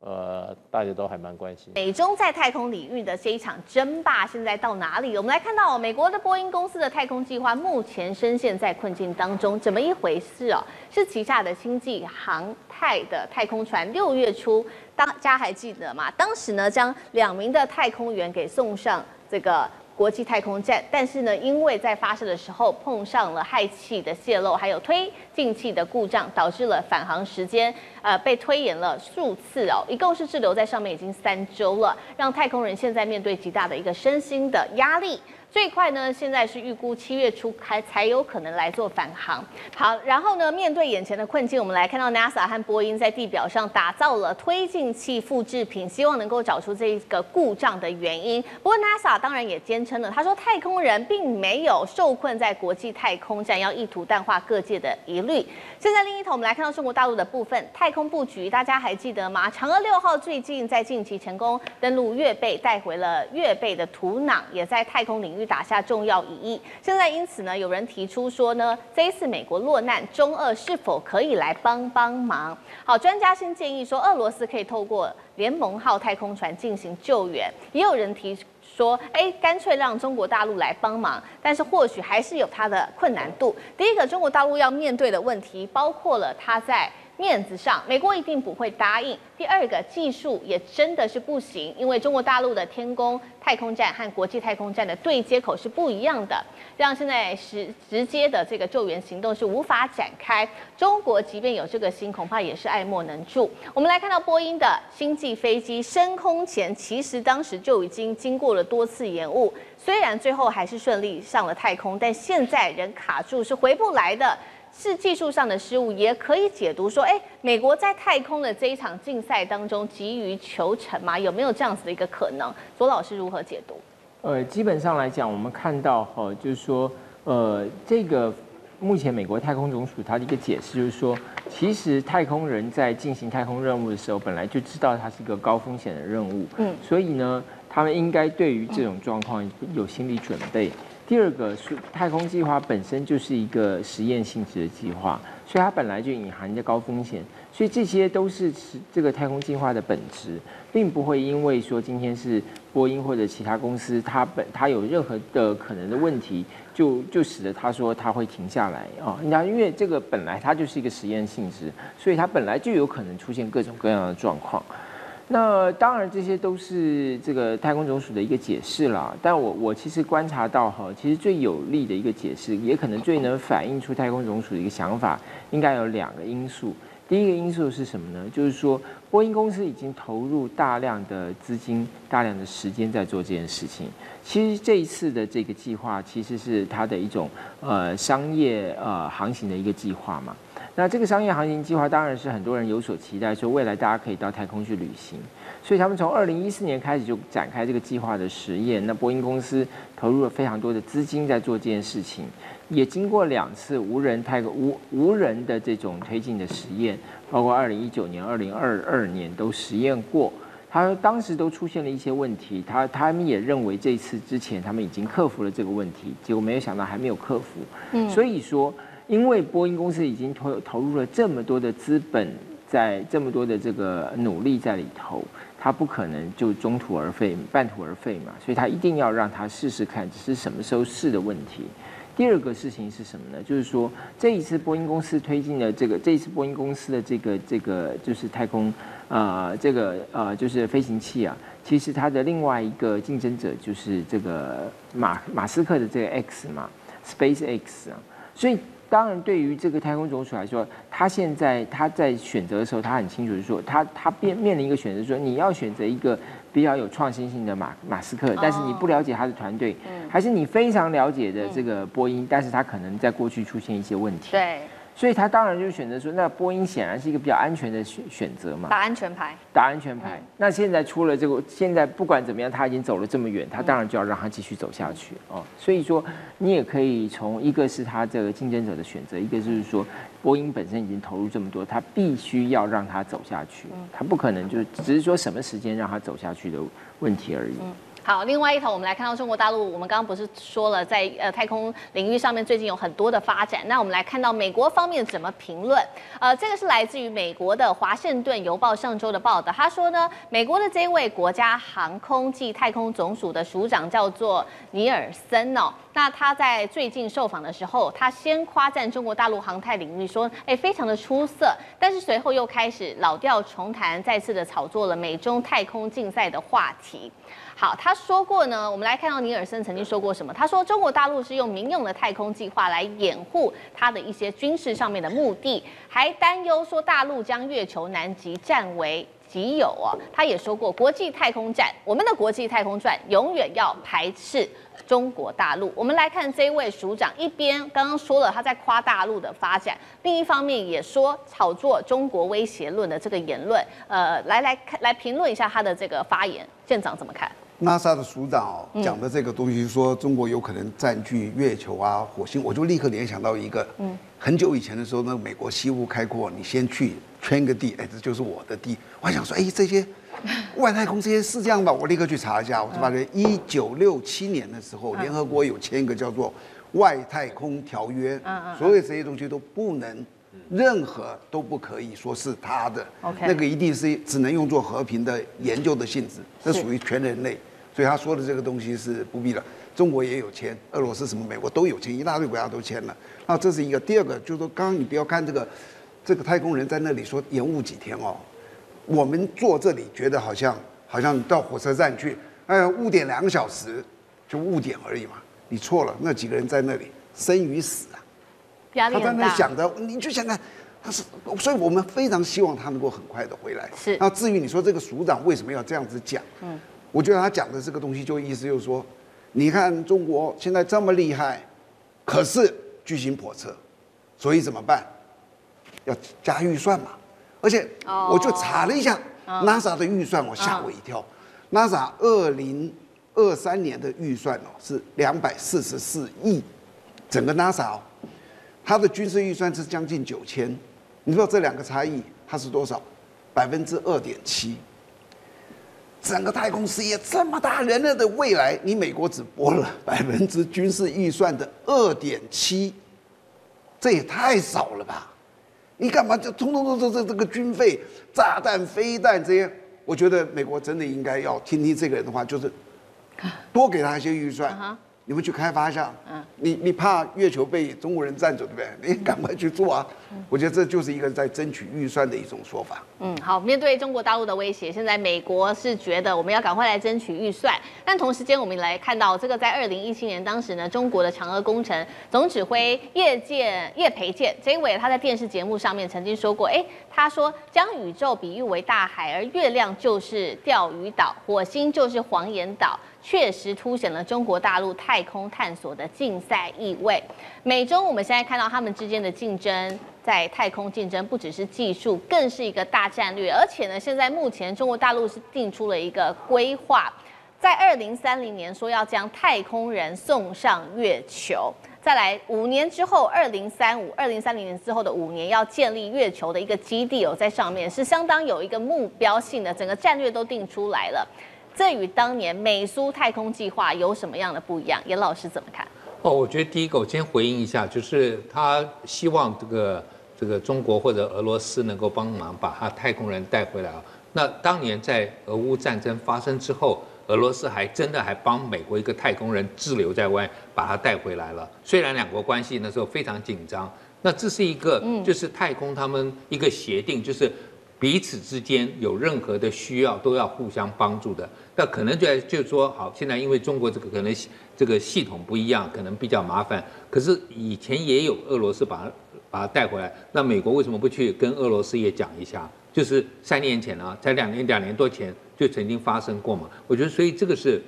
呃，大家都还蛮关心美中在太空领域的这一场争霸，现在到哪里？我们来看到、哦、美国的波音公司的太空计划目前深陷在困境当中，怎么一回事哦？是旗下的星际航太的太空船六月初，大家还记得吗？当时呢，将两名的太空员给送上这个。 国际太空站，但是呢，因为在发射的时候碰上了氦气的泄漏，还有推进器的故障，导致了返航时间呃被推延了数次哦，一共是滞留在上面已经三周了，让太空人现在面对极大的一个身心的压力。最快呢现在是预估七月初开才有可能来做返航。好，然后呢，面对眼前的困境，我们来看到 NASA 和波音在地表上打造了推进器复制品，希望能够找出这个故障的原因。不过 NASA 当然也坚称了，他说太空人并没有受困在国际太空站，要意图淡化各界的疑虑。现在另一头，我们来看到中国大陆的部分太空布局，大家还记得吗？嫦娥六号最近在近期成功登陆月背，带回了月背的土壤，也在太空领域打下重要意义。现在因此呢，有人提出说呢，这一次美国落难，中俄是否可以来帮帮忙？好，专家先建议说，俄罗斯可以透过联盟号太空船进行救援，也有人提说，哎，干脆让中国大陆来帮忙，但是或许还是有它的困难度。第一个，中国大陆要面对的问题包括了它在面子上，美国一定不会答应。第二个，技术也真的是不行，因为中国大陆的天宫太空站和国际太空站的对接口是不一样的，让现在是直接的这个救援行动是无法展开。中国即便有这个心，恐怕也是爱莫能助。我们来看到波音的星际飞机升空前，其实当时就已经经过了多次延误，虽然最后还是顺利上了太空，但现在人卡住是回不来的。是技术上的失误，也可以解读说，哎，美国在太空的这一场竞赛当中急于求成吗？有没有这样子的一个可能？左老师如何解读？呃，基本上来讲，我们看到哈、哦，就是说，呃，这个目前美国太空总署它的一个解释就是说，其实太空人在进行太空任务的时候，本来就知道它是一个高风险的任务，嗯，所以呢，他们应该对于这种状况有心理准备。第二个是太空计划本身就是一个实验性质的计划，所以它本来就隐含着高风险，所以这些都是这个太空计划的本质，并不会因为说今天是波音或者其他公司，它本它有任何的可能的问题，就就使得他说他会停下来啊。那因为这个本来它就是一个实验性质，所以它本来就有可能出现各种各样的状况。那当然，这些都是这个太空总署的一个解释啦。但我我其实观察到哈，其实最有力的一个解释，也可能最能反映出太空总署的一个想法，应该有两个因素。第一个因素是什么呢？就是说，波音公司已经投入大量的资金、大量的时间在做这件事情。其实这一次的这个计划，其实是它的一种呃商业呃航行的一个计划嘛。那这个商业航行计划当然是很多人有所期待，说未来大家可以到太空去旅行，所以他们从二零一四年开始就展开这个计划的实验。那波音公司投入了非常多的资金在做这件事情，也经过两次无人太空无无人的这种推进的实验，包括二零一九年、二零二二年都实验过。他当时都出现了一些问题，他他们也认为这次之前他们已经克服了这个问题，结果没有想到还没有克服。嗯，所以说。因为波音公司已经投投入了这么多的资本，在这么多的这个努力在里头，它不可能就中途而废、半途而废嘛，所以它一定要让它试试看，只是什么时候试的问题。第二个事情是什么呢？就是说这一次波音公司推进的这个，这一次波音公司的这个这个就是太空啊、呃，这个呃就是飞行器啊，其实它的另外一个竞争者就是这个马马斯克的这个 X 嘛 ，SpaceX 啊，所以。当然，对于这个太空总署来说，他现在他在选择的时候，他很清楚的说，他他面面临一个选择说，说你要选择一个比较有创新性的马马斯克，但是你不了解他的团队，还是你非常了解的这个波音，但是他可能在过去出现一些问题。对。所以他当然就选择说，那波音显然是一个比较安全的选选择嘛，打安全牌，打安全牌。嗯、那现在出了这个，现在不管怎么样，他已经走了这么远，他当然就要让他继续走下去哦。所以说，你也可以从一个是他这个竞争者的选择，一个就是说，波音本身已经投入这么多，他必须要让他走下去，他不可能就只是说什么时间让他走下去的问题而已。嗯好，另外一头我们来看到中国大陆，我们刚刚不是说了，在呃太空领域上面最近有很多的发展。那我们来看到美国方面怎么评论？呃，这个是来自于美国的《华盛顿邮报》上周的报道。他说呢，美国的这位国家航空暨太空总署的署长叫做尼尔森哦。那他在最近受访的时候，他先夸赞中国大陆航太领域说，哎，非常的出色。但是随后又开始老调重弹，再次的炒作了美中太空竞赛的话题。好，他说过呢，我们来看到尼尔森曾经说过什么？他说中国大陆是用民用的太空计划来掩护他的一些军事上面的目的，还担忧说大陆将月球南极占为己有哦，他也说过，国际太空站，我们的国际太空站永远要排斥中国大陆。我们来看这位署长，一边刚刚说了他在夸大陆的发展，另一方面也说炒作中国威胁论的这个言论。呃，来来看，来评论一下他的这个发言，舰长怎么看？ NASA 的署长哦讲的这个东西，说中国有可能占据月球啊、火星，我就立刻联想到一个，嗯，很久以前的时候呢，美国西部开阔，你先去圈个地，哎，这就是我的地。我还想说，哎，这些外太空这些是这样吧？我立刻去查一下，我就发现一九六七年的时候，联合国有签一个叫做《外太空条约》，所有这些东西都不能。 任何都不可以说是他的， Okay. 那个一定是只能用作和平的研究的性质，这属于全人类，所以他说的这个东西是不必的。中国也有签，俄罗斯什么美国都有签，一大堆国家都签了。那这是一个，第二个就是说，刚刚你不要看这个，这个太空人在那里说延误几天哦，我们坐这里觉得好像好像到火车站去，哎，误点两个小时就误点而已嘛，你错了，那几个人在那里生与死啊。 他在那想着，你就想看，他是，所以我们非常希望他能够很快的回来。是。那至于你说这个署长为什么要这样子讲，嗯，我觉得他讲的这个东西，就意思就是说，你看中国现在这么厉害，可是居心叵测，所以怎么办？要加预算嘛。而且我就查了一下 NASA 的预算，我吓我一跳。NASA 二零二三年的预算哦是两百四十四亿，整个 NASA 哦。 它的军事预算是将近九千，你知道这两个差异它是多少？百分之二点七。整个太空事业这么大，人类的未来，你美国只拨了百分之军事预算的二点七，这也太少了吧？你干嘛就通通都这这这个军费、炸弹、飞弹这些？我觉得美国真的应该要听听这个人的话，就是多给他一些预算。Uh huh. 你们去开发一下，你你怕月球被中国人占走，对不对？你赶快去做啊！我觉得这就是一个在争取预算的一种说法。嗯，好，面对中国大陆的威胁，现在美国是觉得我们要赶快来争取预算，但同时间我们来看到这个，在二零一七年当时呢，中国的嫦娥工程总指挥叶建叶培建，这一位他在电视节目上面曾经说过，哎，他说将宇宙比喻为大海，而月亮就是钓鱼岛，火星就是黄岩岛。 确实凸显了中国大陆太空探索的竞赛意味。美中我们现在看到他们之间的竞争，在太空竞争不只是技术，更是一个大战略。而且呢，现在目前中国大陆是定出了一个规划，在二零三零年说要将太空人送上月球。 再来五年之后，二零三五、二零三零年之后的五年要建立月球的一个基地哦，在上面是相当有一个目标性的，整个战略都定出来了。 这与当年美苏太空计划有什么样的不一样？严老师怎么看？哦，我觉得第一个我先回应一下，就是他希望这个这个中国或者俄罗斯能够帮忙把他太空人带回来啊。那当年在俄乌战争发生之后，俄罗斯还真的还帮美国一个太空人滞留在外，把他带回来了。虽然两国关系那时候非常紧张，那这是一个就是太空他们一个协定，就是。 彼此之间有任何的需要，都要互相帮助的。那可能就就是说，好，现在因为中国这个可能这个系统不一样，可能比较麻烦。可是以前也有俄罗斯把它把它带回来，那美国为什么不去跟俄罗斯也讲一下？就是三年前啊，才两年两年多前就曾经发生过嘛。我觉得，所以这个是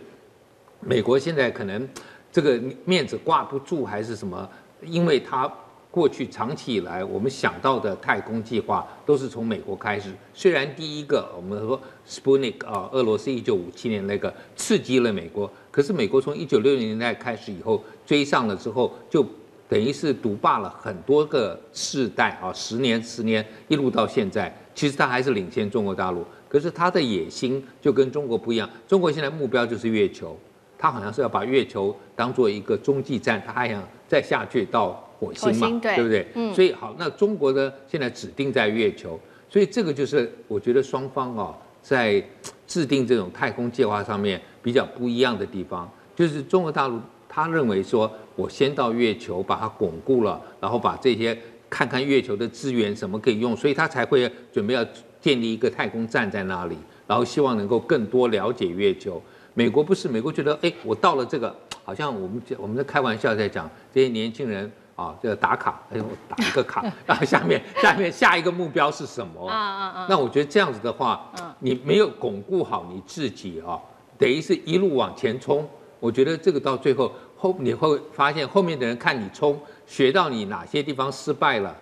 美国现在可能这个面子挂不住，还是什么？因为它。 过去长期以来，我们想到的太空计划都是从美国开始。虽然第一个我们说 Sputnik 啊，俄罗斯一九五七年那个刺激了美国，可是美国从一九六零年代开始以后追上了之后，就等于是独霸了很多个世代啊，十年、十年一路到现在，其实它还是领先中国大陆。可是它的野心就跟中国不一样，中国现在目标就是月球，它好像是要把月球当做一个中继站，它还想再下去到。 火星嘛，星 对, 对不对？嗯、所以好，那中国呢，现在指定在月球，所以这个就是我觉得双方啊、哦，在制定这种太空计划上面比较不一样的地方，就是中国大陆他认为说，我先到月球把它巩固了，然后把这些看看月球的资源什么可以用，所以他才会准备要建立一个太空站在那里，然后希望能够更多了解月球。美国不是，美国觉得哎，我到了这个，好像我们我们在开玩笑在讲这些年轻人。啊，这个打卡，哎呦，打一个卡，然后下面下面下一个目标是什么？啊啊啊！那我觉得这样子的话，你没有巩固好你自己啊，等于是一路往前冲。我觉得这个到最后后你会发现，后面的人看你冲，学到你哪些地方失败了，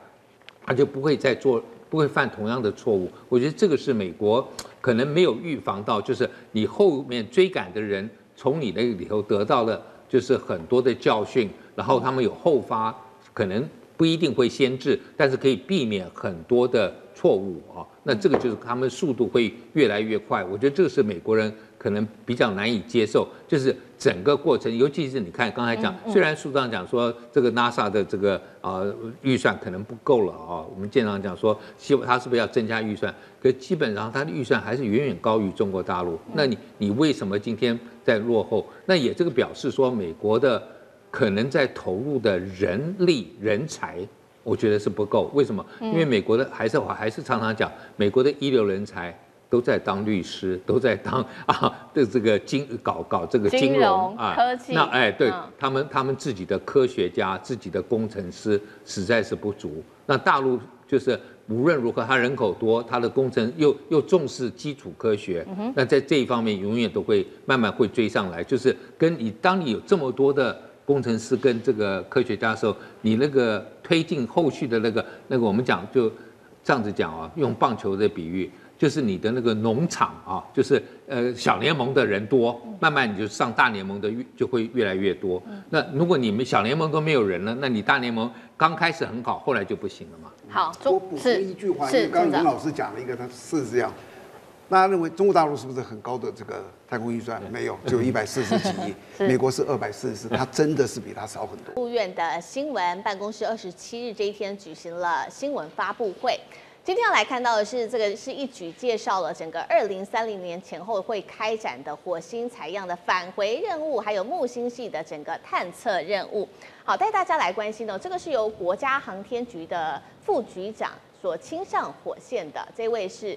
他就不会再做，不会犯同样的错误。我觉得这个是美国可能没有预防到，就是你后面追赶的人从你那里头得到了就是很多的教训，然后他们有后发。可能不一定会先制，但是可以避免很多的错误啊。那这个就是他们速度会越来越快，我觉得这个是美国人可能比较难以接受，就是整个过程，尤其是你看刚才讲，虽然书上讲说这个 NASA 的这个啊、呃、预算可能不够了啊，我们经常讲说希望他是不是要增加预算，可基本上他的预算还是远远高于中国大陆。那你你为什么今天在落后？那也这个表示说美国的。可能在投入的人力人才，我觉得是不够。为什么？因为美国的还是我还是常常讲，美国的一流人才都在当律师，都在当啊的这个金搞搞这个金融啊，科技。那哎，对他们他们自己的科学家、自己的工程师实在是不足。那大陆就是无论如何，它人口多，它的工程又又重视基础科学，那在这一方面永远都会慢慢会追上来。就是跟你当你有这么多的。工程师跟这个科学家的时候，你那个推进后续的那个那个，我们讲就这样子讲啊，用棒球的比喻，就是你的那个农场啊，就是呃小联盟的人多，慢慢你就上大联盟的就会越来越多。那如果你们小联盟都没有人了，那你大联盟刚开始很好，后来就不行了嘛。好，我补充一句话，因为刚刚林老师讲了一个，他是这样。大家认为中国大陆是不是很高的这个太空预算？没有，只有一百四十几亿，美国是二百四十四，它真的是比它少很多。国务院的新闻办公室二十七日这一天举行了新闻发布会。今天要来看到的是，这个是一举介绍了整个二零三零年前后会开展的火星采样的返回任务，还有木星系的整个探测任务。好，带大家来关心哦，这个是由国家航天局的副局长所亲上火线的，这位是。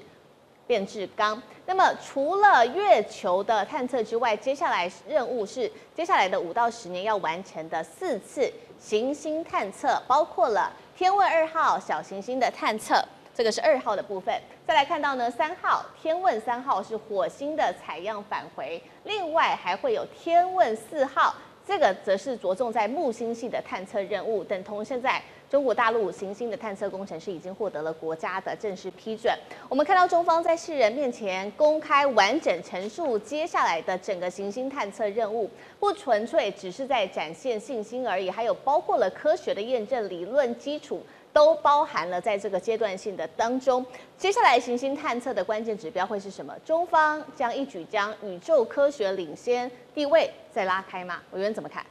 卞志刚。那么除了月球的探测之外，接下来任务是接下来的五到十年要完成的四次行星探测，包括了天问二号小行星的探测，这个是二号的部分。再来看到呢，三号天问三号是火星的采样返回，另外还会有天问四号，这个则是着重在木星系的探测任务，等同现在。中国大陆行星的探测工程师已经获得了国家的正式批准。我们看到中方在世人面前公开完整陈述接下来的整个行星探测任务，不纯粹只是在展现信心而已，还有包括了科学的验证、理论基础，都包含了在这个阶段性的当中。接下来行星探测的关键指标会是什么？中方将一举将宇宙科学领先地位再拉开吗？委员怎么看？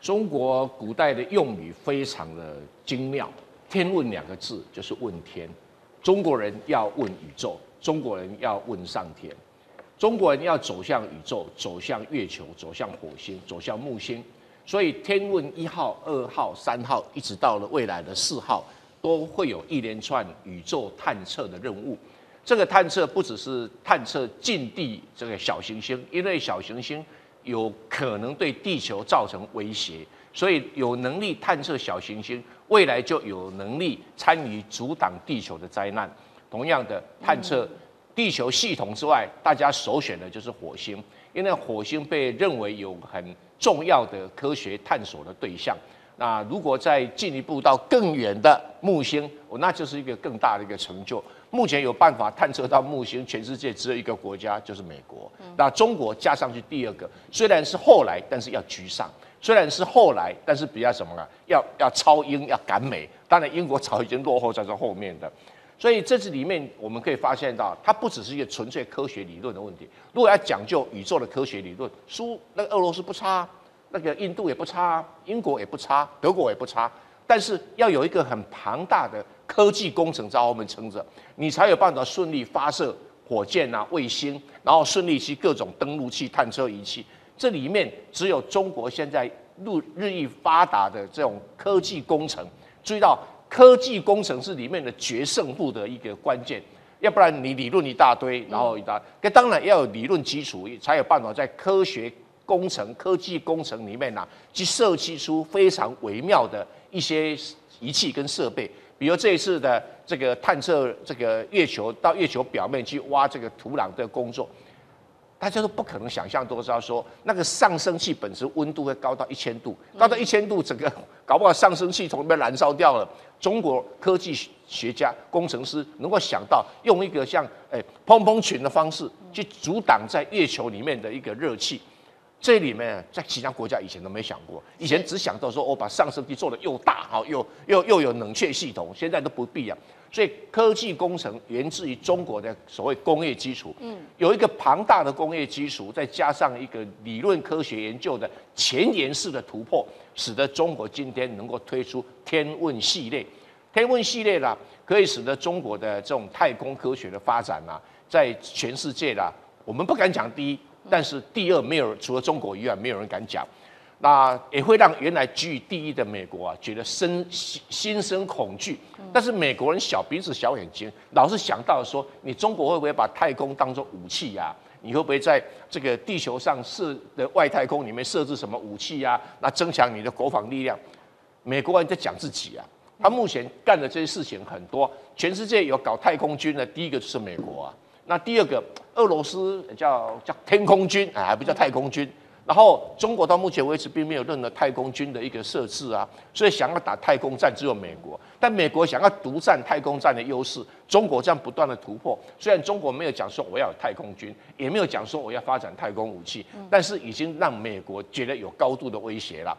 中国古代的用语非常的精妙，天问两个字就是问天，中国人要问宇宙，中国人要问上天，中国人要走向宇宙，走向月球，走向火星，走向木星，所以天问一号、二号、三号，一直到了未来的四号，都会有一连串宇宙探测的任务。这个探测不只是探测近地这个小行星，因为小行星。有可能对地球造成威胁，所以有能力探测小行星，未来就有能力参与阻挡地球的灾难。同样的，探测地球系统之外，大家首选的就是火星，因为火星被认为有很重要的科学探索的对象。那如果再进一步到更远的木星，那就是一个更大的一个成就。目前有办法探测到木星，全世界只有一个国家，就是美国。那中国加上去第二个，虽然是后来，但是要居上；虽然是后来，但是比较什么呢？要要超英，要赶美。当然，英国早已经落后在这后面的。所以这次里面我们可以发现到，它不只是一个纯粹科学理论的问题。如果要讲究宇宙的科学理论，苏那个俄罗斯不差，那个印度也不差，英国也不差，德国也不差。但是要有一个很庞大的科技工程在后面撑着，你才有办法顺利发射火箭啊、卫星，然后顺利去各种登陆器、探测仪器。这里面只有中国现在日益发达的这种科技工程，注意到科技工程是里面的决胜负的一个关键。要不然你理论一大堆，然后一大，那当然要有理论基础，才有办法在科学工程、科技工程里面呢、啊，去设计出非常微妙的。一些仪器跟设备，比如这一次的这个探测这个月球到月球表面去挖这个土壤的工作，大家都不可能想象多少说那个上升器本身温度会高到一千度，高到一千度，整个搞不好上升器从那边燃烧掉了。中国科技学家、工程师能够想到用一个像哎蓬蓬裙的方式去阻挡在月球里面的一个热气。 这里面在其他国家以前都没想过，以前只想到说我、哦、把上升器做得又大哈，又又又有冷却系统，现在都不必啊。所以科技工程源自于中国的所谓工业基础，嗯，有一个庞大的工业基础，再加上一个理论科学研究的前沿式的突破，使得中国今天能够推出天问系列。天问系列啦，可以使得中国的这种太空科学的发展啦、啊，在全世界啦，我们不敢讲第一。 但是第二，没有除了中国以外，没有人敢讲。那也会让原来居于第一的美国啊，觉得深心生恐惧。但是美国人小鼻子小眼睛，老是想到说，你中国会不会把太空当作武器呀、啊？你会不会在这个地球上设的外太空里面设置什么武器呀、啊？那增强你的国防力量？美国人在讲自己啊，他目前干的这些事情很多，全世界有搞太空军的，第一个就是美国啊。 那第二个，俄罗斯叫叫天空军啊，还不叫太空军。然后中国到目前为止并没有任何太空军的一个设置啊，所以想要打太空战只有美国。但美国想要独占太空战的优势，中国这样不断的突破。虽然中国没有讲说我要有太空军，也没有讲说我要发展太空武器，但是已经让美国觉得有高度的威胁了。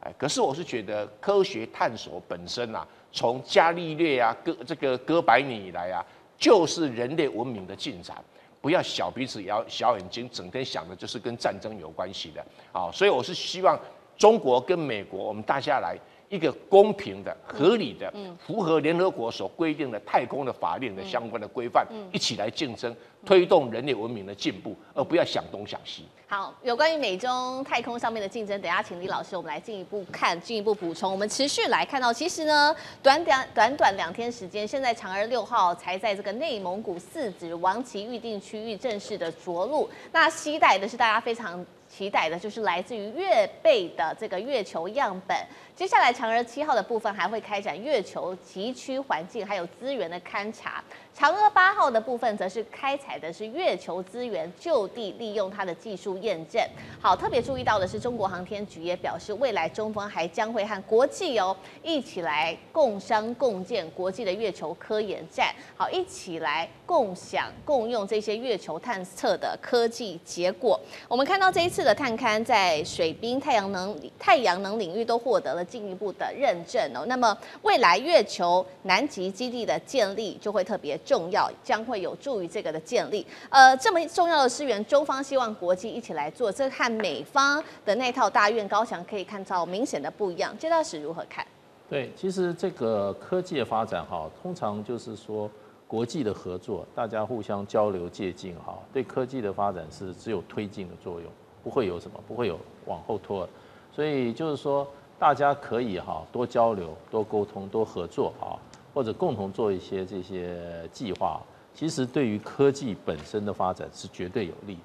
哎，可是我是觉得科学探索本身啊，从伽利略啊、哥这个哥白尼以来啊。 就是人类文明的进展，不要小鼻子也要小眼睛，整天想的就是跟战争有关系的啊！所以我是希望中国跟美国，我们大家来一个公平的、合理的、符合联合国所规定的太空的法令的相关的规范，一起来竞争，推动人类文明的进步，而不要想东想西。好，有关于美中太空上面的竞争，等一下请李老师我们来进一步看、进一步补充。我们持续来看到，其实呢，短短短短两天时间，现在嫦娥六号才在这个内蒙古四指王旗预定区域正式的着陆。那期待的是大家非常。 期待的就是来自于月背的这个月球样本。接下来，嫦娥七号的部分还会开展月球极区环境还有资源的勘察；嫦娥八号的部分则是开采的是月球资源，就地利用它的技术验证。好，特别注意到的是，中国航天局也表示，未来中方还将会和国际哦一起来共商共建国际的月球科研站，好，一起来共享共用这些月球探测的科技结果。我们看到这一次。 的探勘在水冰、太阳能、太阳能领域都获得了进一步的认证哦。那么未来月球南极基地的建立就会特别重要，将会有助于这个的建立。呃，这么重要的资源，中方希望国际一起来做，这和美方的那套大院高墙可以看到明显的不一样。这到底如何看？对，其实这个科技的发展哈，通常就是说国际的合作，大家互相交流借鉴哈，对科技的发展是只有推进的作用。 不会有什么，不会有往后拖，所以就是说，大家可以哈多交流、多沟通、多合作啊，或者共同做一些这些计划，其实对于科技本身的发展是绝对有利的。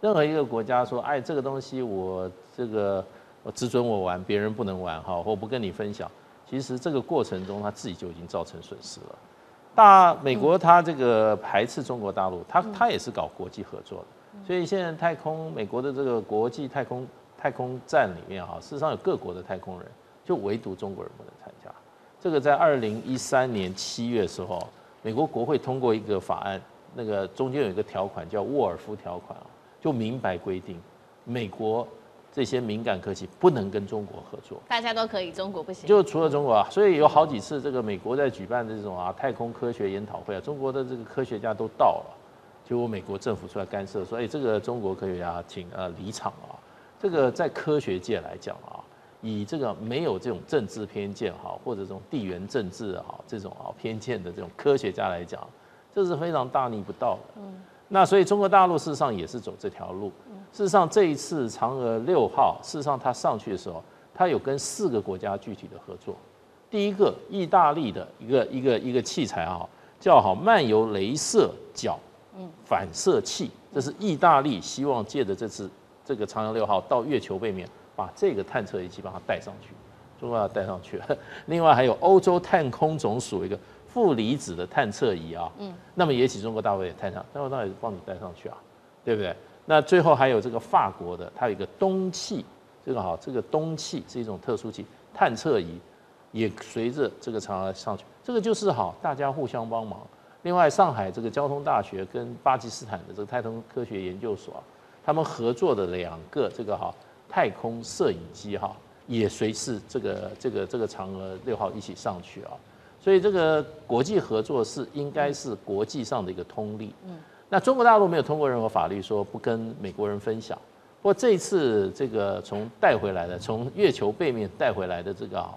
任何一个国家说，哎，这个东西我这个我只准我玩，别人不能玩哈，我不跟你分享，其实这个过程中他自己就已经造成损失了。大美国他这个排斥中国大陆，他他也是搞国际合作的。 所以现在太空，美国的这个国际太空太空站里面哈、啊，事实上有各国的太空人，就唯独中国人不能参加。这个在二零一三年七月的时候，美国国会通过一个法案，那个中间有一个条款叫沃尔夫条款啊，就明白规定，美国这些敏感科技不能跟中国合作。大家都可以，中国不行。就除了中国啊，所以有好几次这个美国在举办这种啊太空科学研讨会啊，中国的这个科学家都到了。 结果美国政府出来干涉，说：“哎，这个中国科学家请呃离场啊。”这个在科学界来讲啊，以这个没有这种政治偏见哈，或者这种地缘政治哈这种啊偏见的这种科学家来讲，这是非常大逆不道的。嗯、那所以中国大陆事实上也是走这条路。事实上这一次嫦娥六号，事实上它上去的时候，它有跟四个国家具体的合作。第一个，意大利的一个一个一个器材啊，叫好漫游镭射角。 反射器，这是意大利希望借着这次这个嫦娥六号到月球背面，把这个探测仪器把它带上去，中国要带上去。另外还有欧洲探空总署一个负离子的探测仪啊，嗯，那么也许中国大陆也探上，中国大陆也帮你带上去啊，对不对？那最后还有这个法国的，它有一个氡气，这个好，这个氡气是一种特殊气探测仪，也随着这个嫦娥上去，这个就是好，大家互相帮忙。另外，上海这个交通大学跟巴基斯坦的这个太空科学研究所、啊，他们合作的两个这个哈太空摄影机哈、啊，也随是这个这个这个嫦娥六号一起上去啊。所以这个国际合作是应该是国际上的一个通例。嗯。那中国大陆没有通过任何法律说不跟美国人分享。不过这一次这个从带回来的，从月球背面带回来的这个啊，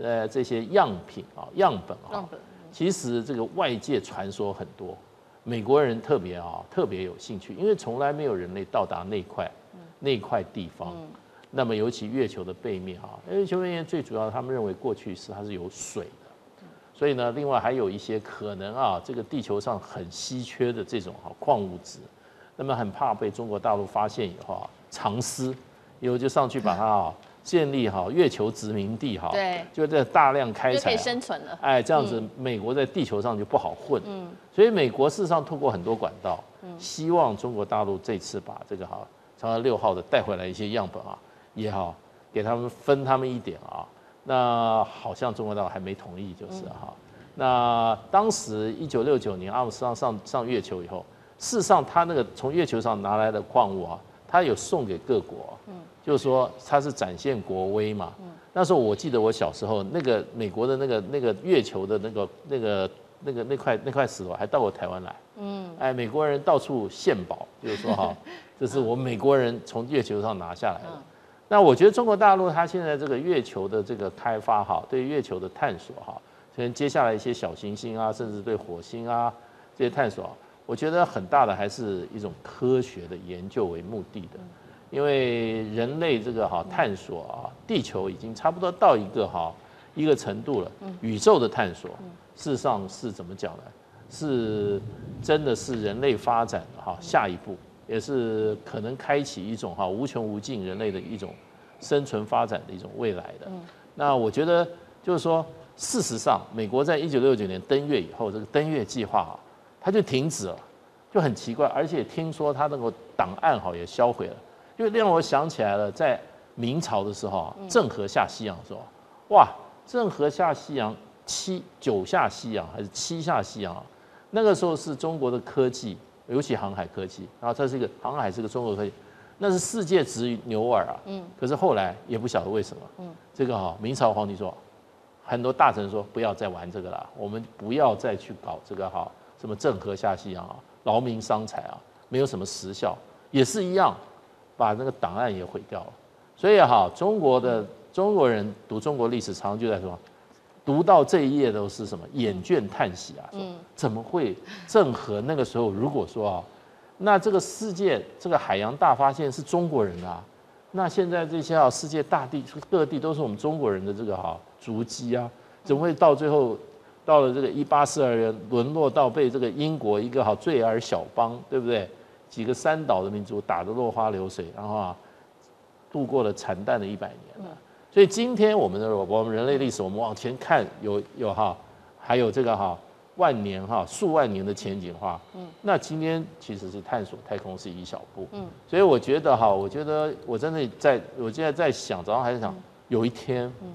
呃这些样品啊样本啊。样本其实这个外界传说很多，美国人特别啊、哦、特别有兴趣，因为从来没有人类到达那块、嗯、那块地方。嗯、那么尤其月球的背面啊，月球背面最主要他们认为过去是它是有水的，所以呢，另外还有一些可能啊，这个地球上很稀缺的这种啊矿物质，那么很怕被中国大陆发现以后啊藏私，以后就上去把它啊。建立好月球殖民地哈，对，就在大量开采，可以生存了。哎，这样子美国在地球上就不好混。嗯，所以美国事实上透过很多管道，嗯、希望中国大陆这次把这个哈嫦娥六号的带回来一些样本啊也好，给他们分他们一点啊。那好像中国大陆还没同意，就是哈、啊。嗯、那当时一九六九年阿姆斯特朗上上月球以后，事实上他那个从月球上拿来的矿物啊，他有送给各国、啊。嗯就是说，它是展现国威嘛。嗯、那时候我记得我小时候，那个美国的那个那个月球的那个那个那个那块那块石头，还到过台湾来。嗯，哎，美国人到处献宝，就是说哈，这是我们美国人从月球上拿下来的。嗯、那我觉得中国大陆它现在这个月球的这个开发哈，对月球的探索哈，所以接下来一些小行星啊，甚至对火星啊这些探索，我觉得很大的还是一种科学的研究为目的的。嗯因为人类这个哈探索啊，地球已经差不多到一个哈一个程度了。宇宙的探索，事实上是怎么讲呢？是真的是人类发展的哈下一步，也是可能开启一种哈无穷无尽人类的一种生存发展的一种未来的。那我觉得就是说，事实上，美国在一九六九年登月以后，这个登月计划啊，它就停止了，就很奇怪，而且听说它那个档案哈也销毁了。因为让我想起来了，在明朝的时候啊，郑和下西洋的时候，哇，郑和下西洋七九下西洋还是七下西洋、啊，那个时候是中国的科技，尤其航海科技，然后它是一个航海是个中国科技，那是世界之牛耳啊。嗯。可是后来也不晓得为什么，嗯，这个哈、啊、明朝皇帝说，很多大臣说不要再玩这个了，我们不要再去搞这个哈、啊、什么郑和下西洋啊，劳民伤财啊，没有什么实效，也是一样。把那个档案也毁掉了，所以哈，中国的中国人读中国历史，常常就在说，读到这一页都是什么眼倦叹息啊，说怎么会郑和那个时候如果说啊，那这个世界这个海洋大发现是中国人啊，那现在这些啊世界大地各地都是我们中国人的这个哈足迹啊，怎么会到最后到了这个一八四二年沦落到被这个英国一个好坠儿小邦，对不对？几个三岛的民族打得落花流水，然后啊，度过了惨淡的一百年了。所以今天我们的我们人类历史，我们往前看，有有哈，还有这个哈万年哈数万年的前景的话，嗯，那今天其实是探索太空是一小步，嗯，所以我觉得哈，我觉得我真的在我现在在想，早上还在想，有一天，嗯，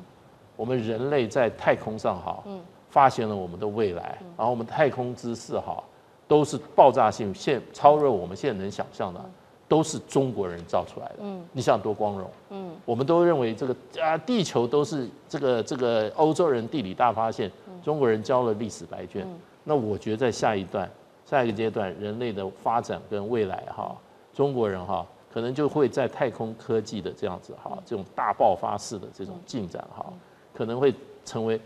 我们人类在太空上哈，嗯，发现了我们的未来，然后我们太空知识哈。都是爆炸性，现超越我们现在能想象的，都是中国人造出来的。嗯，你想多光荣？嗯，我们都认为这个啊，地球都是这个这个欧洲人地理大发现，中国人交了历史白卷。嗯、那我觉得在下一段、下一个阶段，人类的发展跟未来哈，中国人哈，可能就会在太空科技的这样子哈，这种大爆发式的这种进展哈，可能会成为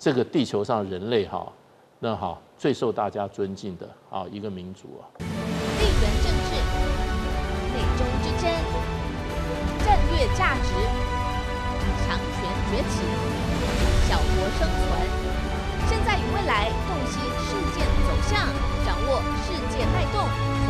这个地球上人类哈。那好，最受大家尊敬的啊一个民族啊。地缘政治、美中之争、战略价值、强权崛起、小国生存，现在与未来，洞悉世界走向，掌握世界脉动。